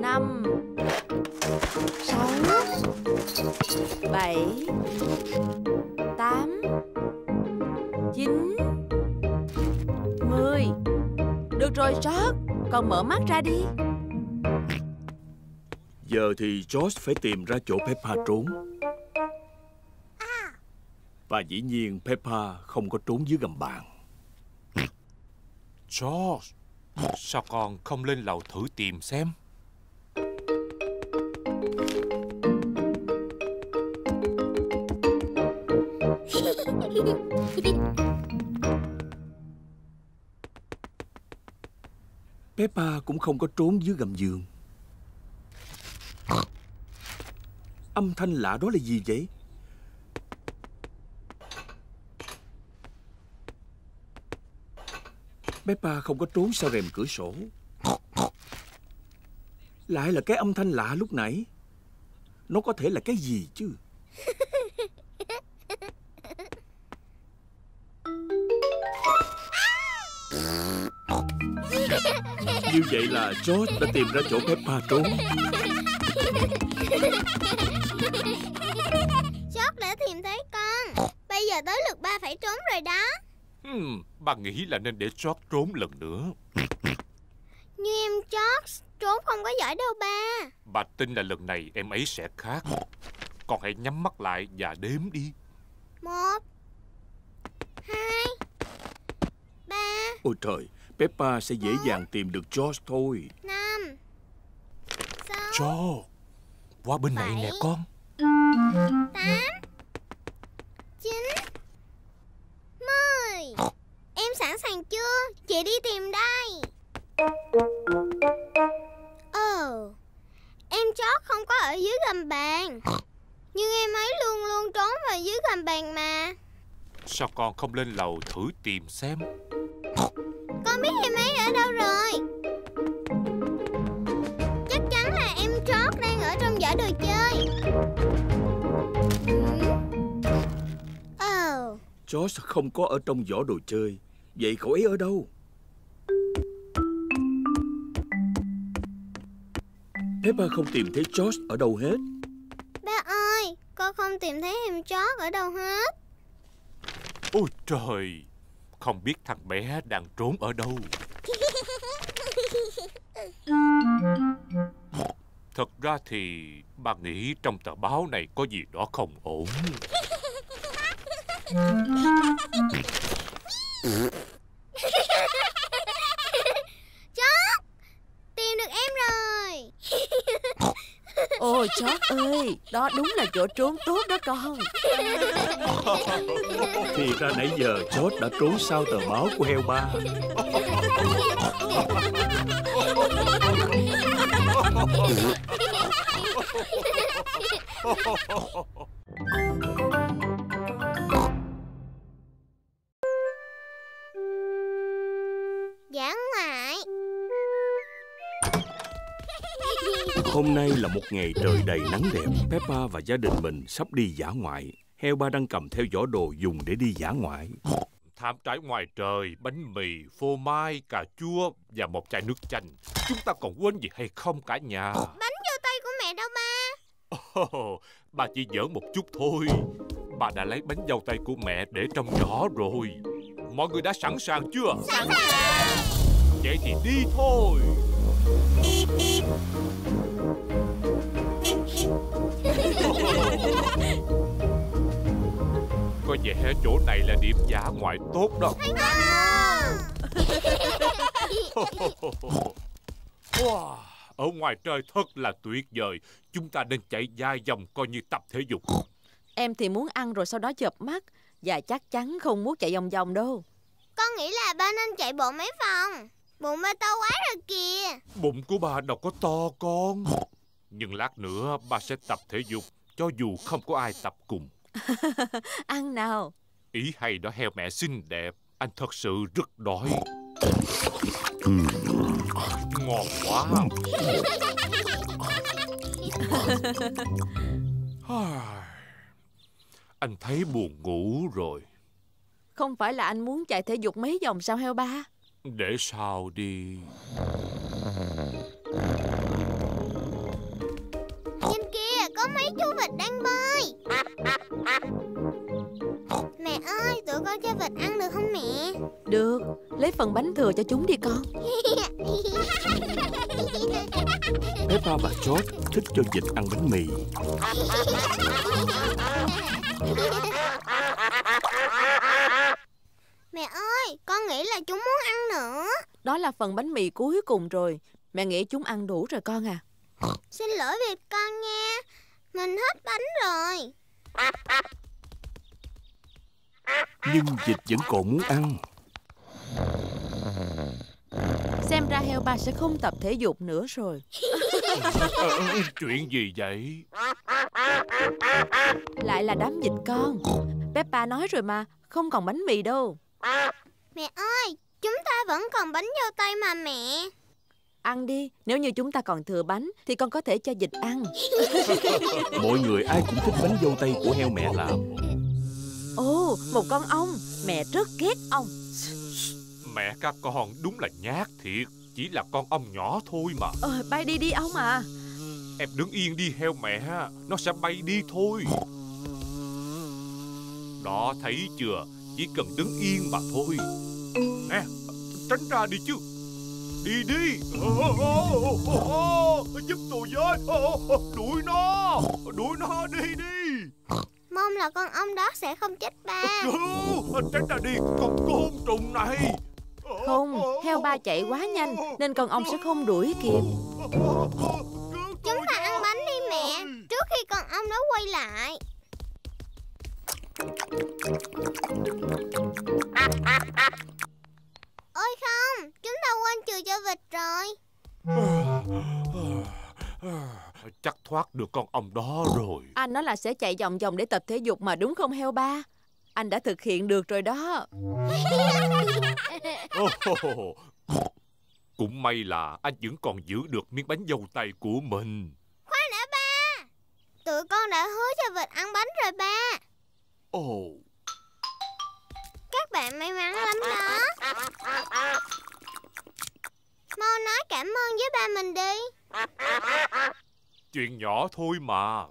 năm, sáu, bảy, tám, chín, mười. Được rồi George, con mở mắt ra đi. Giờ thì George phải tìm ra chỗ Peppa trốn. Và dĩ nhiên Peppa không có trốn dưới gầm bàn. George, sao con không lên lầu thử tìm xem? Peppa cũng không có trốn dưới gầm giường. Âm thanh lạ đó là gì vậy? Peppa không có trốn sau rèm cửa sổ. Lại là cái âm thanh lạ lúc nãy. Nó có thể là cái gì chứ? Như vậy là George đã tìm ra chỗ Peppa trốn. George đã tìm thấy con. Bây giờ tới lượt ba phải trốn rồi đó. Hmm, ba nghĩ là nên để George trốn lần nữa. Như em George trốn không có giỏi đâu ba. Bà tin là lần này em ấy sẽ khác. Con hãy nhắm mắt lại và đếm đi. Một, hai, ba. Ôi trời, Peppa sẽ dễ dàng tìm được George thôi. Năm, sáu, George, qua bên này nè con. Tám, chín, mười. Em sẵn sàng chưa? Chị đi tìm đây. Ờ, em George không có ở dưới gầm bàn. Nhưng em ấy luôn luôn trốn vào dưới gầm bàn mà. Sao con không lên lầu thử tìm xem? Con biết em ấy ở đâu rồi. Chắc chắn là em George đang ở trong giỏ đồ chơi. Ừ. Oh. George không có ở trong giỏ đồ chơi. Vậy cậu ấy ở đâu? Peppa không tìm thấy George ở đâu hết. không tìm thấy em chó ở đâu hết. Ôi trời, không biết thằng bé đang trốn ở đâu. Thật ra thì bà nghĩ trong tờ báo này có gì đó không ổn. Chó, tìm được em rồi. Ôi chó ơi, đó đúng là chỗ trốn tốt đó con. Thì ra nãy giờ chó đã trốn sau tờ báo của heo ba. Giảng ngoại. Hôm nay là một ngày trời đầy nắng đẹp. Peppa và gia đình mình sắp đi dã ngoại. Heo ba đang cầm theo giỏ đồ dùng để đi dã ngoại. Thảm trái ngoài trời, bánh mì, phô mai, cà chua và một chai nước chanh. Chúng ta còn quên gì hay không cả nhà? Bánh vô tay của mẹ đâu ba? Oh, bà chỉ giỡn một chút thôi. Bà đã lấy bánh dâu tay của mẹ để trong giỏ rồi. Mọi người đã sẵn sàng chưa? Sẵn sàng! Vậy thì đi thôi! Có vẻ chỗ này là điểm dã ngoại tốt đó. Wow, ở ngoài trời thật là tuyệt vời. Chúng ta nên chạy dài vòng coi như tập thể dục. Em thì muốn ăn rồi sau đó chợp mắt. Và chắc chắn không muốn chạy vòng vòng đâu. Con nghĩ là ba nên chạy bộ mấy vòng. Bụng ba to quá rồi kìa. Bụng của bà đâu có to con. Nhưng lát nữa ba sẽ tập thể dục, cho dù không có ai tập cùng. Ăn nào. Ý hay đó heo mẹ xinh đẹp. Anh thật sự rất đói. Ngon quá. Anh thấy buồn ngủ rồi. Không phải là anh muốn chạy thể dục mấy vòng sao heo ba? Để sao đi. Trên kia có mấy chú vịt đang bơi. Mẹ ơi, tụi con cho vịt ăn được không mẹ? Được, lấy phần bánh thừa cho chúng đi con. Peppa và George thích cho vịt ăn bánh mì. Mẹ ơi, con nghĩ là chúng muốn ăn nữa. Đó là phần bánh mì cuối cùng rồi. Mẹ nghĩ chúng ăn đủ rồi con à. Xin lỗi vịt con nha, mình hết bánh rồi. Nhưng vịt vẫn còn muốn ăn. Xem ra heo ba sẽ không tập thể dục nữa rồi. Ờ, chuyện gì vậy? Lại là đám vịt con. Peppa nói rồi mà, không còn bánh mì đâu. Mẹ ơi, chúng ta vẫn còn bánh vô tay mà mẹ. Ăn đi, nếu như chúng ta còn thừa bánh thì con có thể cho vịt ăn. Mọi người ai cũng thích bánh vô tay của heo mẹ làm. Ồ, oh, một con ong. Mẹ rất ghét ong. Mẹ các con đúng là nhát thiệt. Chỉ là con ong nhỏ thôi mà. Ờ, bay đi đi ong à. Em đứng yên đi heo mẹ, nó sẽ bay đi thôi. Đó, thấy chưa, chỉ cần đứng yên mà thôi. Nè, tránh ra đi chứ. Đi đi. Giúp tôi với. Đuổi nó, đuổi nó đi đi. Mong là con ong đó sẽ không chết ba. Tránh ra đi con côn trùng này. Không, heo ba chạy quá nhanh nên con ong sẽ không đuổi kịp. Chúng ta ăn bánh đi mẹ, trước khi con ong đó quay lại. Ôi không, chúng ta quên trừ cho vịt rồi. Chắc thoát được con ong đó rồi. Anh nói là sẽ chạy vòng vòng để tập thể dục mà đúng không heo ba? Anh đã thực hiện được rồi đó. Oh, cũng may là anh vẫn còn giữ được miếng bánh dâu tay của mình. Khoan đã ba, tụi con đã hứa cho vịt ăn bánh rồi ba. Ồ, oh. Các bạn may mắn lắm đó. Mau nói cảm ơn với ba mình đi. Chuyện nhỏ thôi mà.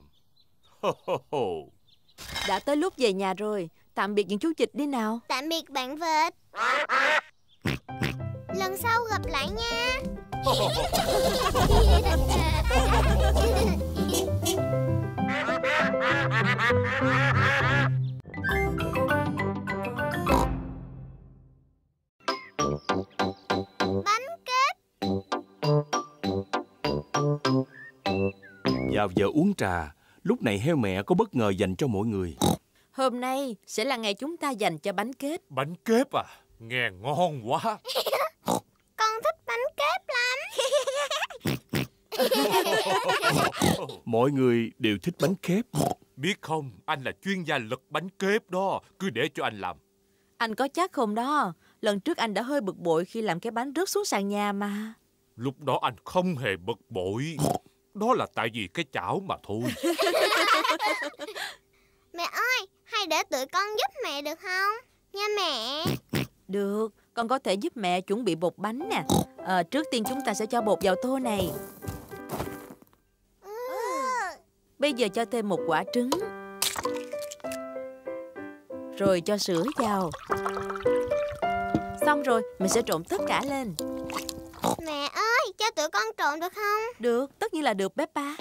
Đã tới lúc về nhà rồi. Tạm biệt những chú vịt đi nào. Tạm biệt bạn vịt. Lần sau gặp lại nha. Bánh kết. Vào giờ uống trà, lúc này heo mẹ có bất ngờ dành cho mọi người. Hôm nay sẽ là ngày chúng ta dành cho bánh kết. Bánh kết à? Nghe ngon quá. Con thích bánh kết lắm. Mọi người đều thích bánh kép. Biết không, anh là chuyên gia lật bánh kép đó. Cứ để cho anh làm. Anh có chắc không đó? Lần trước anh đã hơi bực bội khi làm cái bánh rớt xuống sàn nhà mà. Lúc đó anh không hề bực bội. Đó là tại vì cái chảo mà thôi. Mẹ ơi, hay để tụi con giúp mẹ được không? Nha mẹ. Được, con có thể giúp mẹ chuẩn bị bột bánh nè. À, trước tiên chúng ta sẽ cho bột vào tô này. Ừ. Bây giờ cho thêm một quả trứng. Rồi cho sữa vào. Xong rồi, mình sẽ trộn tất cả lên. Mẹ ơi, cho tụi con trộn được không? Được, tất nhiên là được Peppa.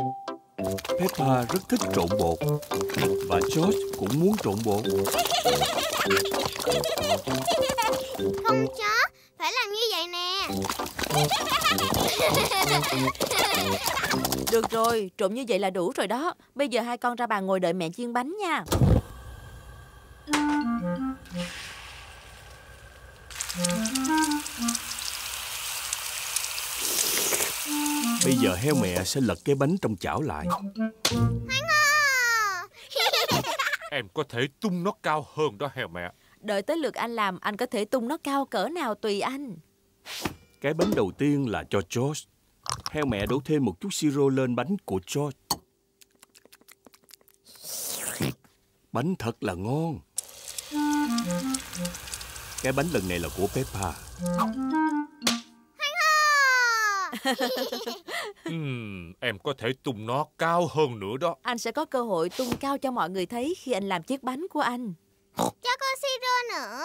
Peppa rất thích trộn bột. Và George cũng muốn trộn bột. Không chó, phải làm như vậy nè. Được rồi, trộn như vậy là đủ rồi đó. Bây giờ hai con ra bàn ngồi đợi mẹ chiên bánh nha. Bây giờ heo mẹ sẽ lật cái bánh trong chảo lại. Em có thể tung nó cao hơn đó heo mẹ. Đợi tới lượt anh làm, anh có thể tung nó cao cỡ nào tùy anh. Cái bánh đầu tiên là cho George. Heo mẹ đổ thêm một chút siro lên bánh của George. Bánh thật là ngon. Cái bánh lần này là của Peppa. uhm, Em có thể tung nó cao hơn nữa đó. Anh sẽ có cơ hội tung cao cho mọi người thấy khi anh làm chiếc bánh của anh. Cho con siro nữa.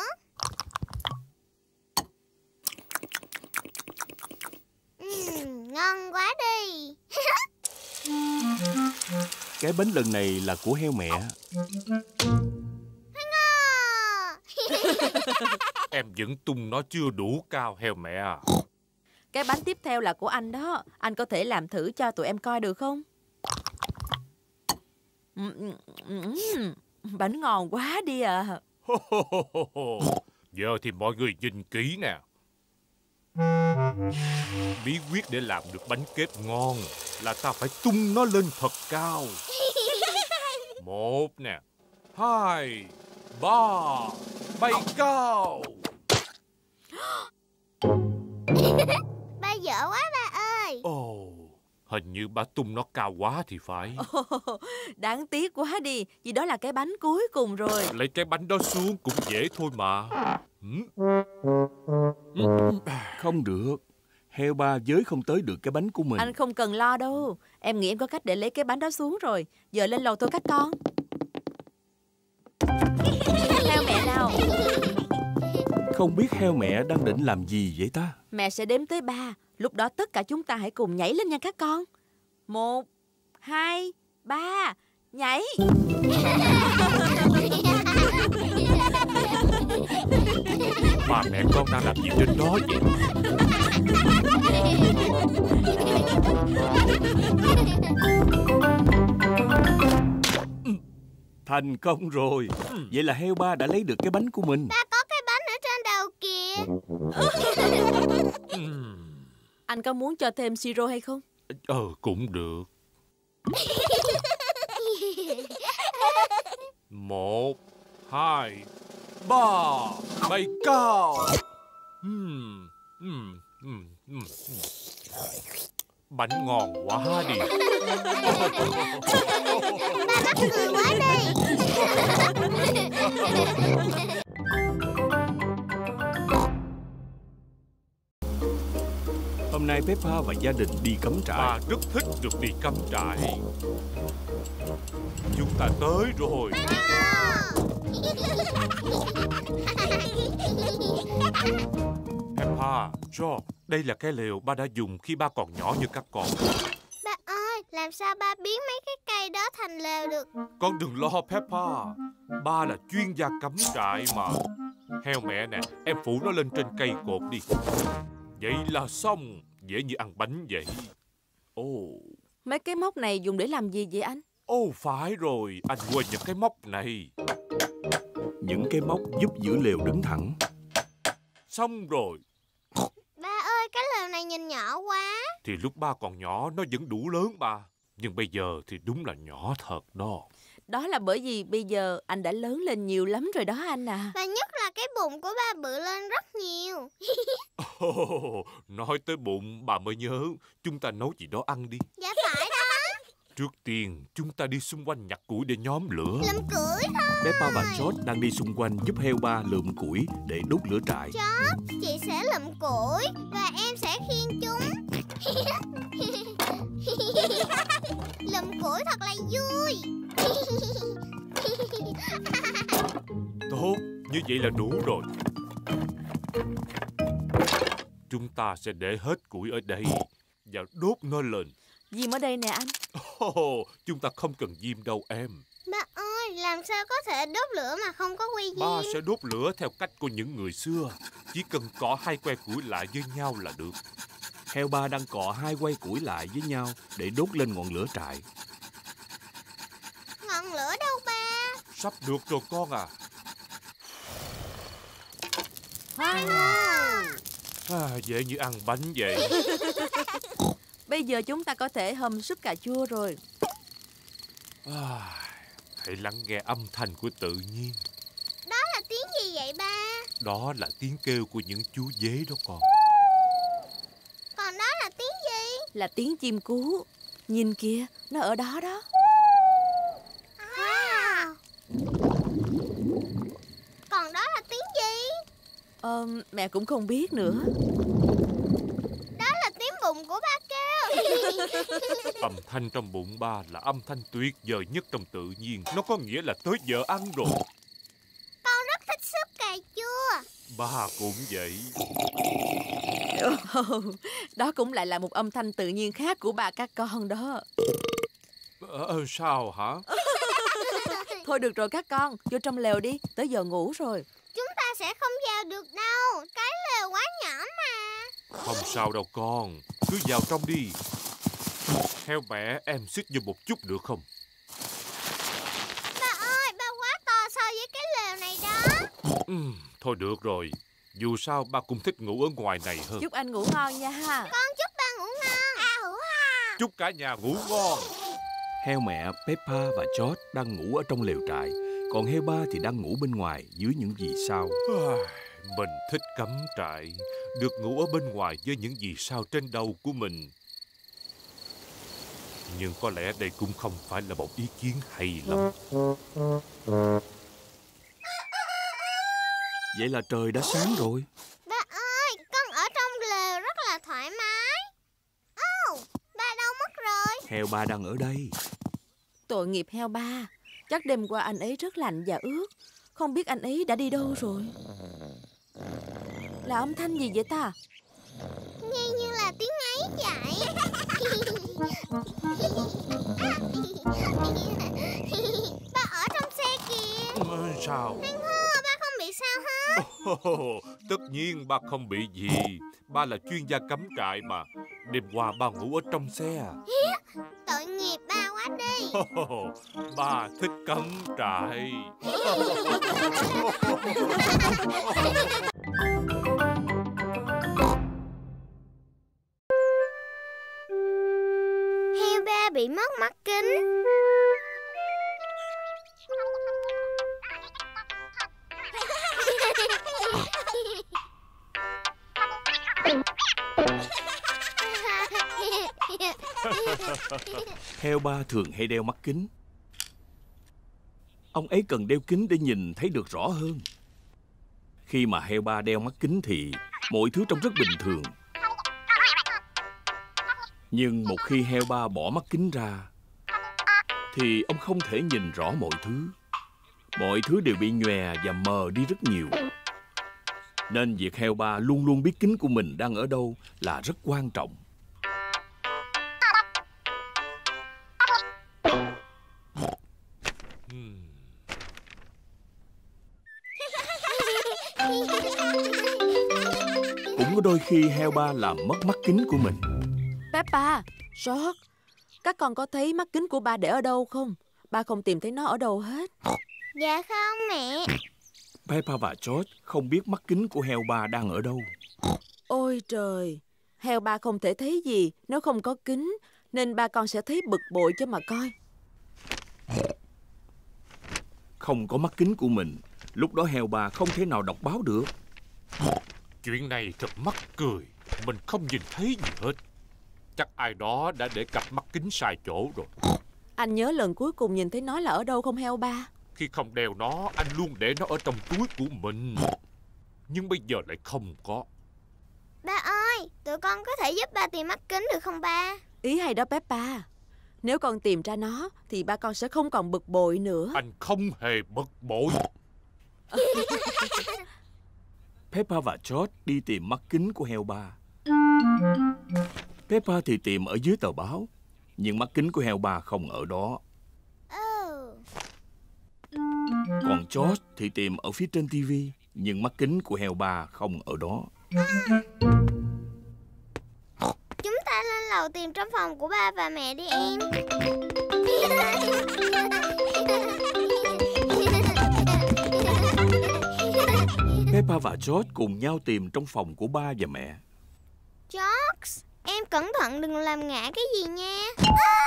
uhm, Ngon quá đi. Cái bánh lần này là của heo mẹ. Em vẫn tung nó chưa đủ cao heo mẹ à. Cái bánh tiếp theo là của anh đó. Anh có thể làm thử cho tụi em coi được không? Bánh ngon quá đi à. Giờ thì mọi người nhìn kỹ nè. Bí quyết để làm được bánh kép ngon là ta phải tung nó lên thật cao. Một nè. Hai. Ba. Bay cao. Ba dở quá ba ơi. Ồ, oh, hình như ba tung nó cao quá thì phải. Oh, đáng tiếc quá đi. Vì đó là cái bánh cuối cùng rồi. Lấy cái bánh đó xuống cũng dễ thôi mà. Không được. Heo ba giới không tới được cái bánh của mình. Anh không cần lo đâu. Em nghĩ em có cách để lấy cái bánh đó xuống rồi. Giờ lên lầu thôi các con. Heo mẹ nào. Không biết heo mẹ đang định làm gì vậy ta? Mẹ sẽ đếm tới ba. Lúc đó tất cả chúng ta hãy cùng nhảy lên nha các con. Một, hai, ba. Nhảy. Ba mẹ con đang làm gì trên đó vậy? Thành công rồi. Vậy là heo ba đã lấy được cái bánh của mình. Ba có cái bánh ở trên đầu kìa. Anh có muốn cho thêm siro hay không? Ờ, cũng được. Một, hai, ba. Bay cao. Bánh ngon quá đi. Ba mắc cười quá đi. Hôm nay Peppa và gia đình đi cắm trại. Bà rất thích được đi cắm trại. Chúng ta tới rồi. Peppa, George, đây là cái lều ba đã dùng khi ba còn nhỏ như các con. Ba ơi, làm sao ba biến mấy cái cây đó thành lều được? Con đừng lo Peppa, ba là chuyên gia cắm trại mà. Heo mẹ nè, em phủ nó lên trên cây cột đi. Vậy là xong, dễ như ăn bánh vậy. Oh. Mấy cái móc này dùng để làm gì vậy anh? Ồ, oh, phải rồi, anh quên những cái móc này. Những cái móc giúp giữ lều đứng thẳng. Xong rồi. Ba ơi, cái lều này nhìn nhỏ quá. Thì lúc ba còn nhỏ nó vẫn đủ lớn mà. Nhưng bây giờ thì đúng là nhỏ thật đó. Đó là bởi vì bây giờ anh đã lớn lên nhiều lắm rồi đó anh à. Và nhất là cái bụng của ba bự lên rất nhiều. Oh, nói tới bụng bà mới nhớ. Chúng ta nấu gì đó ăn đi. Dạ phải đó. Trước tiên chúng ta đi xung quanh nhặt củi để nhóm lửa. Lượm củi thôi. Peppa và George đang đi xung quanh giúp heo ba lượm củi để đốt lửa trại. George, chị sẽ lượm củi và em sẽ khiêng chúng. Lượm củi thật là vui. Tốt, như vậy là đủ rồi. Chúng ta sẽ để hết củi ở đây và đốt nó lên. Diêm ở đây nè anh. Oh, chúng ta không cần diêm đâu em. Ba ơi, làm sao có thể đốt lửa mà không có que diêm? Ba sẽ đốt lửa theo cách của những người xưa. Chỉ cần cọ hai que củi lại với nhau là được. Heo ba đang cọ hai que củi lại với nhau để đốt lên ngọn lửa trại. Ngọn lửa đâu ba? Sắp được rồi con à. Hoan hô. À, dễ như ăn bánh vậy. Bây giờ chúng ta có thể hầm súp cà chua rồi. À, hãy lắng nghe âm thanh của tự nhiên. Đó là tiếng gì vậy ba? Đó là tiếng kêu của những chú dế đó con. Còn đó là tiếng gì? Là tiếng chim cú. Nhìn kìa, nó ở đó đó. À. Còn đó là tiếng gì? Ờ, mẹ cũng không biết nữa. Bụng của ba kêu. Âm thanh trong bụng ba là âm thanh tuyệt vời nhất trong tự nhiên. Nó có nghĩa là tới giờ ăn rồi. Con rất thích súp cà chua. Ba cũng vậy. Đó cũng lại là một âm thanh tự nhiên khác của ba các con đó. Ờ, sao hả? Thôi được rồi các con, vô trong lều đi, tới giờ ngủ rồi. Chúng ta sẽ không vào được đâu, cái lều quá nhỏ mà. Không sao đâu con, cứ vào trong đi. Heo mẹ, em xích vô một chút được không? Ba ơi, ba quá to so với cái lều này đó. Ừ, thôi được rồi, dù sao ba cũng thích ngủ ở ngoài này hơn. Chúc anh ngủ ngon nha. Con chúc ba ngủ ngon. À, hủ ha. Chúc cả nhà ngủ ngon. Heo mẹ, Peppa và George đang ngủ ở trong lều trại. Còn heo ba thì đang ngủ bên ngoài dưới những vì sao. Mình thích cắm trại, được ngủ ở bên ngoài với những vì sao trên đầu của mình. Nhưng có lẽ đây cũng không phải là một ý kiến hay lắm. Vậy là trời đã sáng rồi. Ba ơi, con ở trong lều rất là thoải mái. Ô, oh, ba đâu mất rồi? Heo ba đang ở đây. Tội nghiệp heo ba, chắc đêm qua anh ấy rất lạnh và ướt. Không biết anh ấy đã đi đâu rồi. Là âm thanh gì vậy ta? Nghe như là tiếng ấy vậy. Ba ở trong xe kìa. Sao? Anh hứa ba không bị sao hết. Oh, tất nhiên ba không bị gì. Ba là chuyên gia cắm trại mà. Đêm qua ba ngủ ở trong xe. Tội nghiệp ba quá đi. Oh, ba thích cắm trại. Heo ba bị mất mắt kính. Heo ba thường hay đeo mắt kính. Ông ấy cần đeo kính để nhìn thấy được rõ hơn. Khi mà heo ba đeo mắt kính thì mọi thứ trông rất bình thường. Nhưng một khi heo ba bỏ mắt kính ra thì ông không thể nhìn rõ mọi thứ. Mọi thứ đều bị nhòe và mờ đi rất nhiều. Nên việc heo ba luôn luôn biết kính của mình đang ở đâu là rất quan trọng. Cũng có đôi khi heo ba làm mất mắt kính của mình. Peppa, George, các con có thấy mắt kính của ba để ở đâu không? Ba không tìm thấy nó ở đâu hết. Dạ không mẹ. Peppa và George không biết mắt kính của heo ba đang ở đâu. Ôi trời, heo ba không thể thấy gì nếu không có kính, nên ba con sẽ thấy bực bội cho mà coi. Không có mắt kính của mình, lúc đó heo ba không thể nào đọc báo được. Chuyện này thật mắc cười, mình không nhìn thấy gì hết. Chắc ai đó đã để cặp mắt kính sai chỗ rồi. Anh nhớ lần cuối cùng nhìn thấy nó là ở đâu không heo ba? Khi không đeo nó, anh luôn để nó ở trong túi của mình. Nhưng bây giờ lại không có. Ba ơi, tụi con có thể giúp ba tìm mắt kính được không ba? Ý hay đó Peppa. Nếu con tìm ra nó thì ba con sẽ không còn bực bội nữa. Anh không hề bực bội. Peppa và George đi tìm mắt kính của heo ba. Peppa thì tìm ở dưới tờ báo, nhưng mắt kính của heo ba không ở đó. Còn George thì tìm ở phía trên tivi, nhưng mắt kính của heo ba không ở đó. Chúng ta lên lầu tìm trong phòng của ba và mẹ đi em. Peppa và George cùng nhau tìm trong phòng của ba và mẹ. George, em cẩn thận đừng làm ngã cái gì nha. À!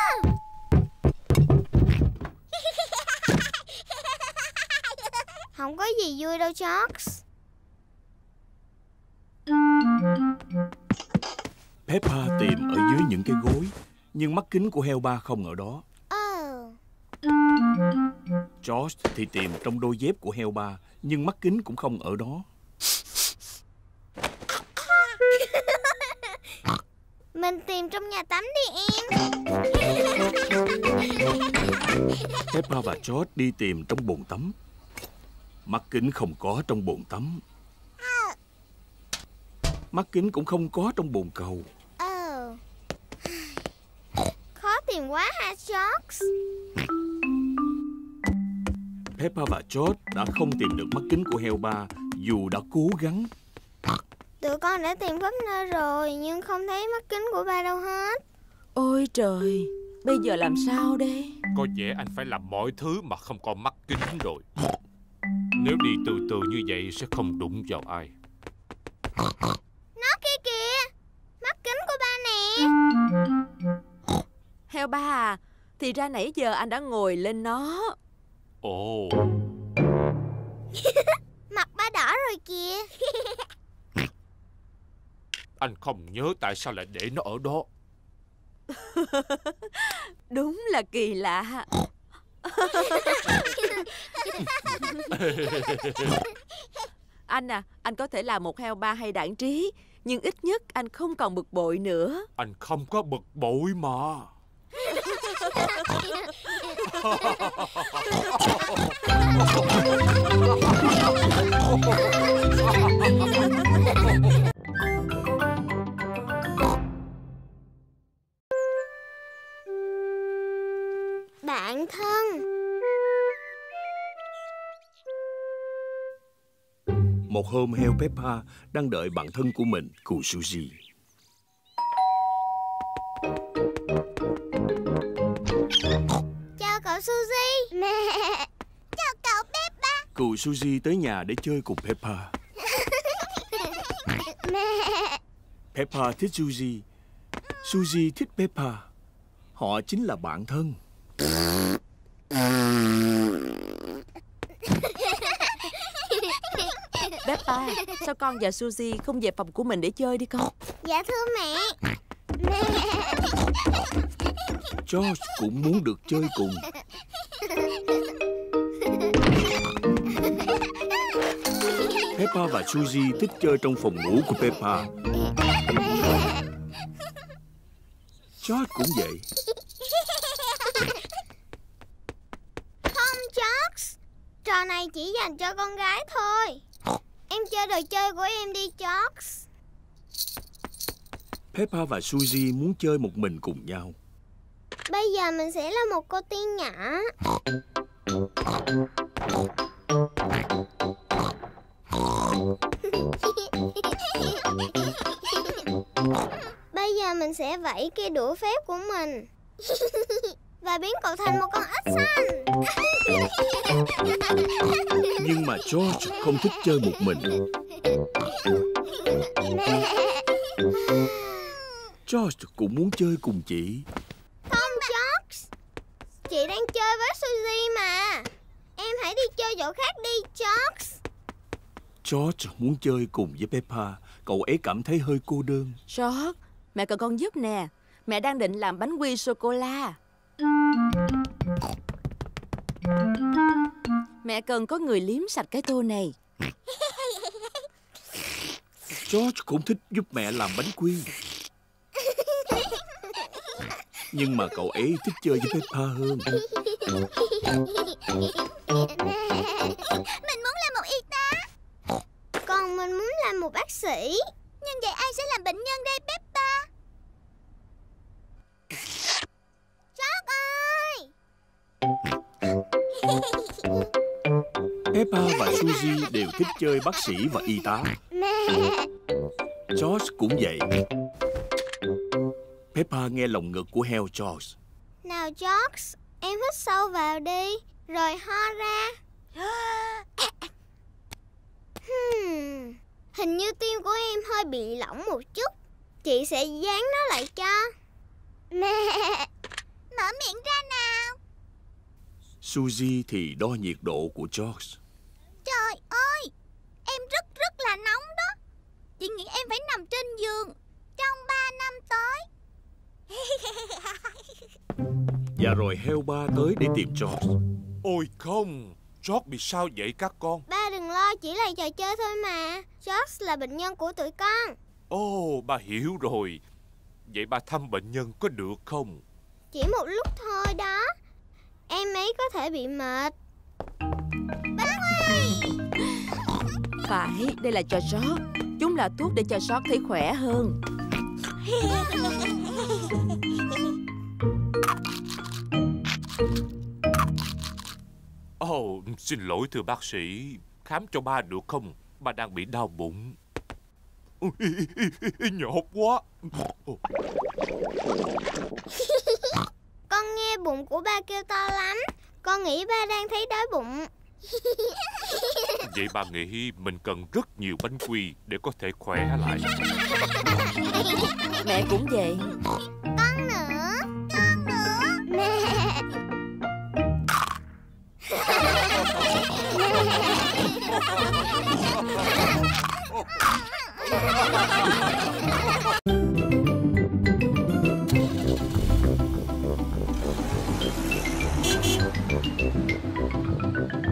Không có gì vui đâu George. Peppa tìm ở dưới những cái gối, nhưng mắt kính của heo ba không ở đó. Oh. George thì tìm trong đôi dép của heo ba, nhưng mắt kính cũng không ở đó. Mình tìm trong nhà tắm đi em. Peppa và George đi tìm trong bồn tắm. Mắt kính không có trong bồn tắm. Mắt kính cũng không có trong bồn cầu. Ờ. Khó tìm quá ha George. Peppa và George đã không tìm được mắt kính của heo ba dù đã cố gắng. Tụi con đã tìm khắp nơi rồi nhưng không thấy mắt kính của ba đâu hết. Ôi trời, bây giờ làm sao đây? Có vẻ anh phải làm mọi thứ mà không có mắt kính rồi. Nếu đi từ từ như vậy sẽ không đụng vào ai. Nó kia kìa, mắt kính của ba nè. Heo ba à, thì ra nãy giờ anh đã ngồi lên nó. Ồ. Mặt ba đỏ rồi kìa. Anh không nhớ tại sao lại để nó ở đó. Đúng là kỳ lạ. Anh à, anh có thể là một heo ba hay đản trí, nhưng ít nhất anh không còn bực bội nữa. Anh không có bực bội mà. Bạn thân. Một hôm heo Peppa đang đợi bạn thân của mình, cô Suzy. Chào cậu Suzy. Mẹ. Chào cậu Peppa. Cô Suzy tới nhà để chơi cùng Peppa. Mẹ. Peppa thích Suzy, Suzy thích Peppa. Họ chính là bạn thân. Peppa, sao con và Suzy không về phòng của mình để chơi đi con? Dạ thưa mẹ. Mẹ. George cũng muốn được chơi cùng. Peppa và Suzy thích chơi trong phòng ngủ của Peppa. George cũng vậy. Không George, trò này chỉ dành cho con gái thôi. Em chơi đồ chơi của em đi George. Peppa và Suzy muốn chơi một mình cùng nhau. Bây giờ mình sẽ là một cô tiên nhỏ. Bây giờ mình sẽ vẫy cây đũa phép của mình và biến cậu thành một con ếch xanh. Nhưng mà George không thích chơi một mình. George cũng muốn chơi cùng chị. Không George, chị đang chơi với Suzy mà. Em hãy đi chơi chỗ khác đi George. George muốn chơi cùng với Peppa. Cậu ấy cảm thấy hơi cô đơn. George, mẹ cần con giúp nè. Mẹ đang định làm bánh quy sô-cô-la. Mẹ cần có người liếm sạch cái tô này. George cũng thích giúp mẹ làm bánh quy. Nhưng mà cậu ấy thích chơi với Peppa hơn. Mình muốn làm một y tá. Còn mình muốn làm một bác sĩ. Nhưng vậy ai sẽ làm bệnh nhân đây Peppa? George ơi! Peppa và Suzy đều thích chơi bác sĩ và y tá. George cũng vậy. Peppa nghe lồng ngực của heo George. Nào George, em hít sâu vào đi, rồi ho ra. hmm, Hình như tim của em hơi bị lỏng một chút. Chị sẽ dán nó lại cho. Mở miệng ra nào. Suzy thì đo nhiệt độ của George. Trời ơi, em rất rất là nóng đó. Chị nghĩ em phải nằm trên giường trong ba năm tới. Và rồi heo ba tới để tìm George. Ôi không, George bị sao vậy các con? Ba đừng lo, chỉ là trò chơi thôi mà. George là bệnh nhân của tụi con. Ồ, ba hiểu rồi. Vậy ba thăm bệnh nhân có được không? Chỉ một lúc thôi đó. Em ấy có thể bị mệt. Bác ơi! Phải, đây là trò George. Chúng là thuốc để cho George thấy khỏe hơn. Oh, xin lỗi thưa bác sĩ. Khám cho ba được không? Ba đang bị đau bụng. Nhột quá. Con nghe bụng của ba kêu to lắm. Con nghĩ ba đang thấy đói bụng. Vậy ba nghĩ mình cần rất nhiều bánh quy để có thể khỏe lại. Mẹ cũng vậy. Con nữa. Con nữa. Mẹ. Mẹ.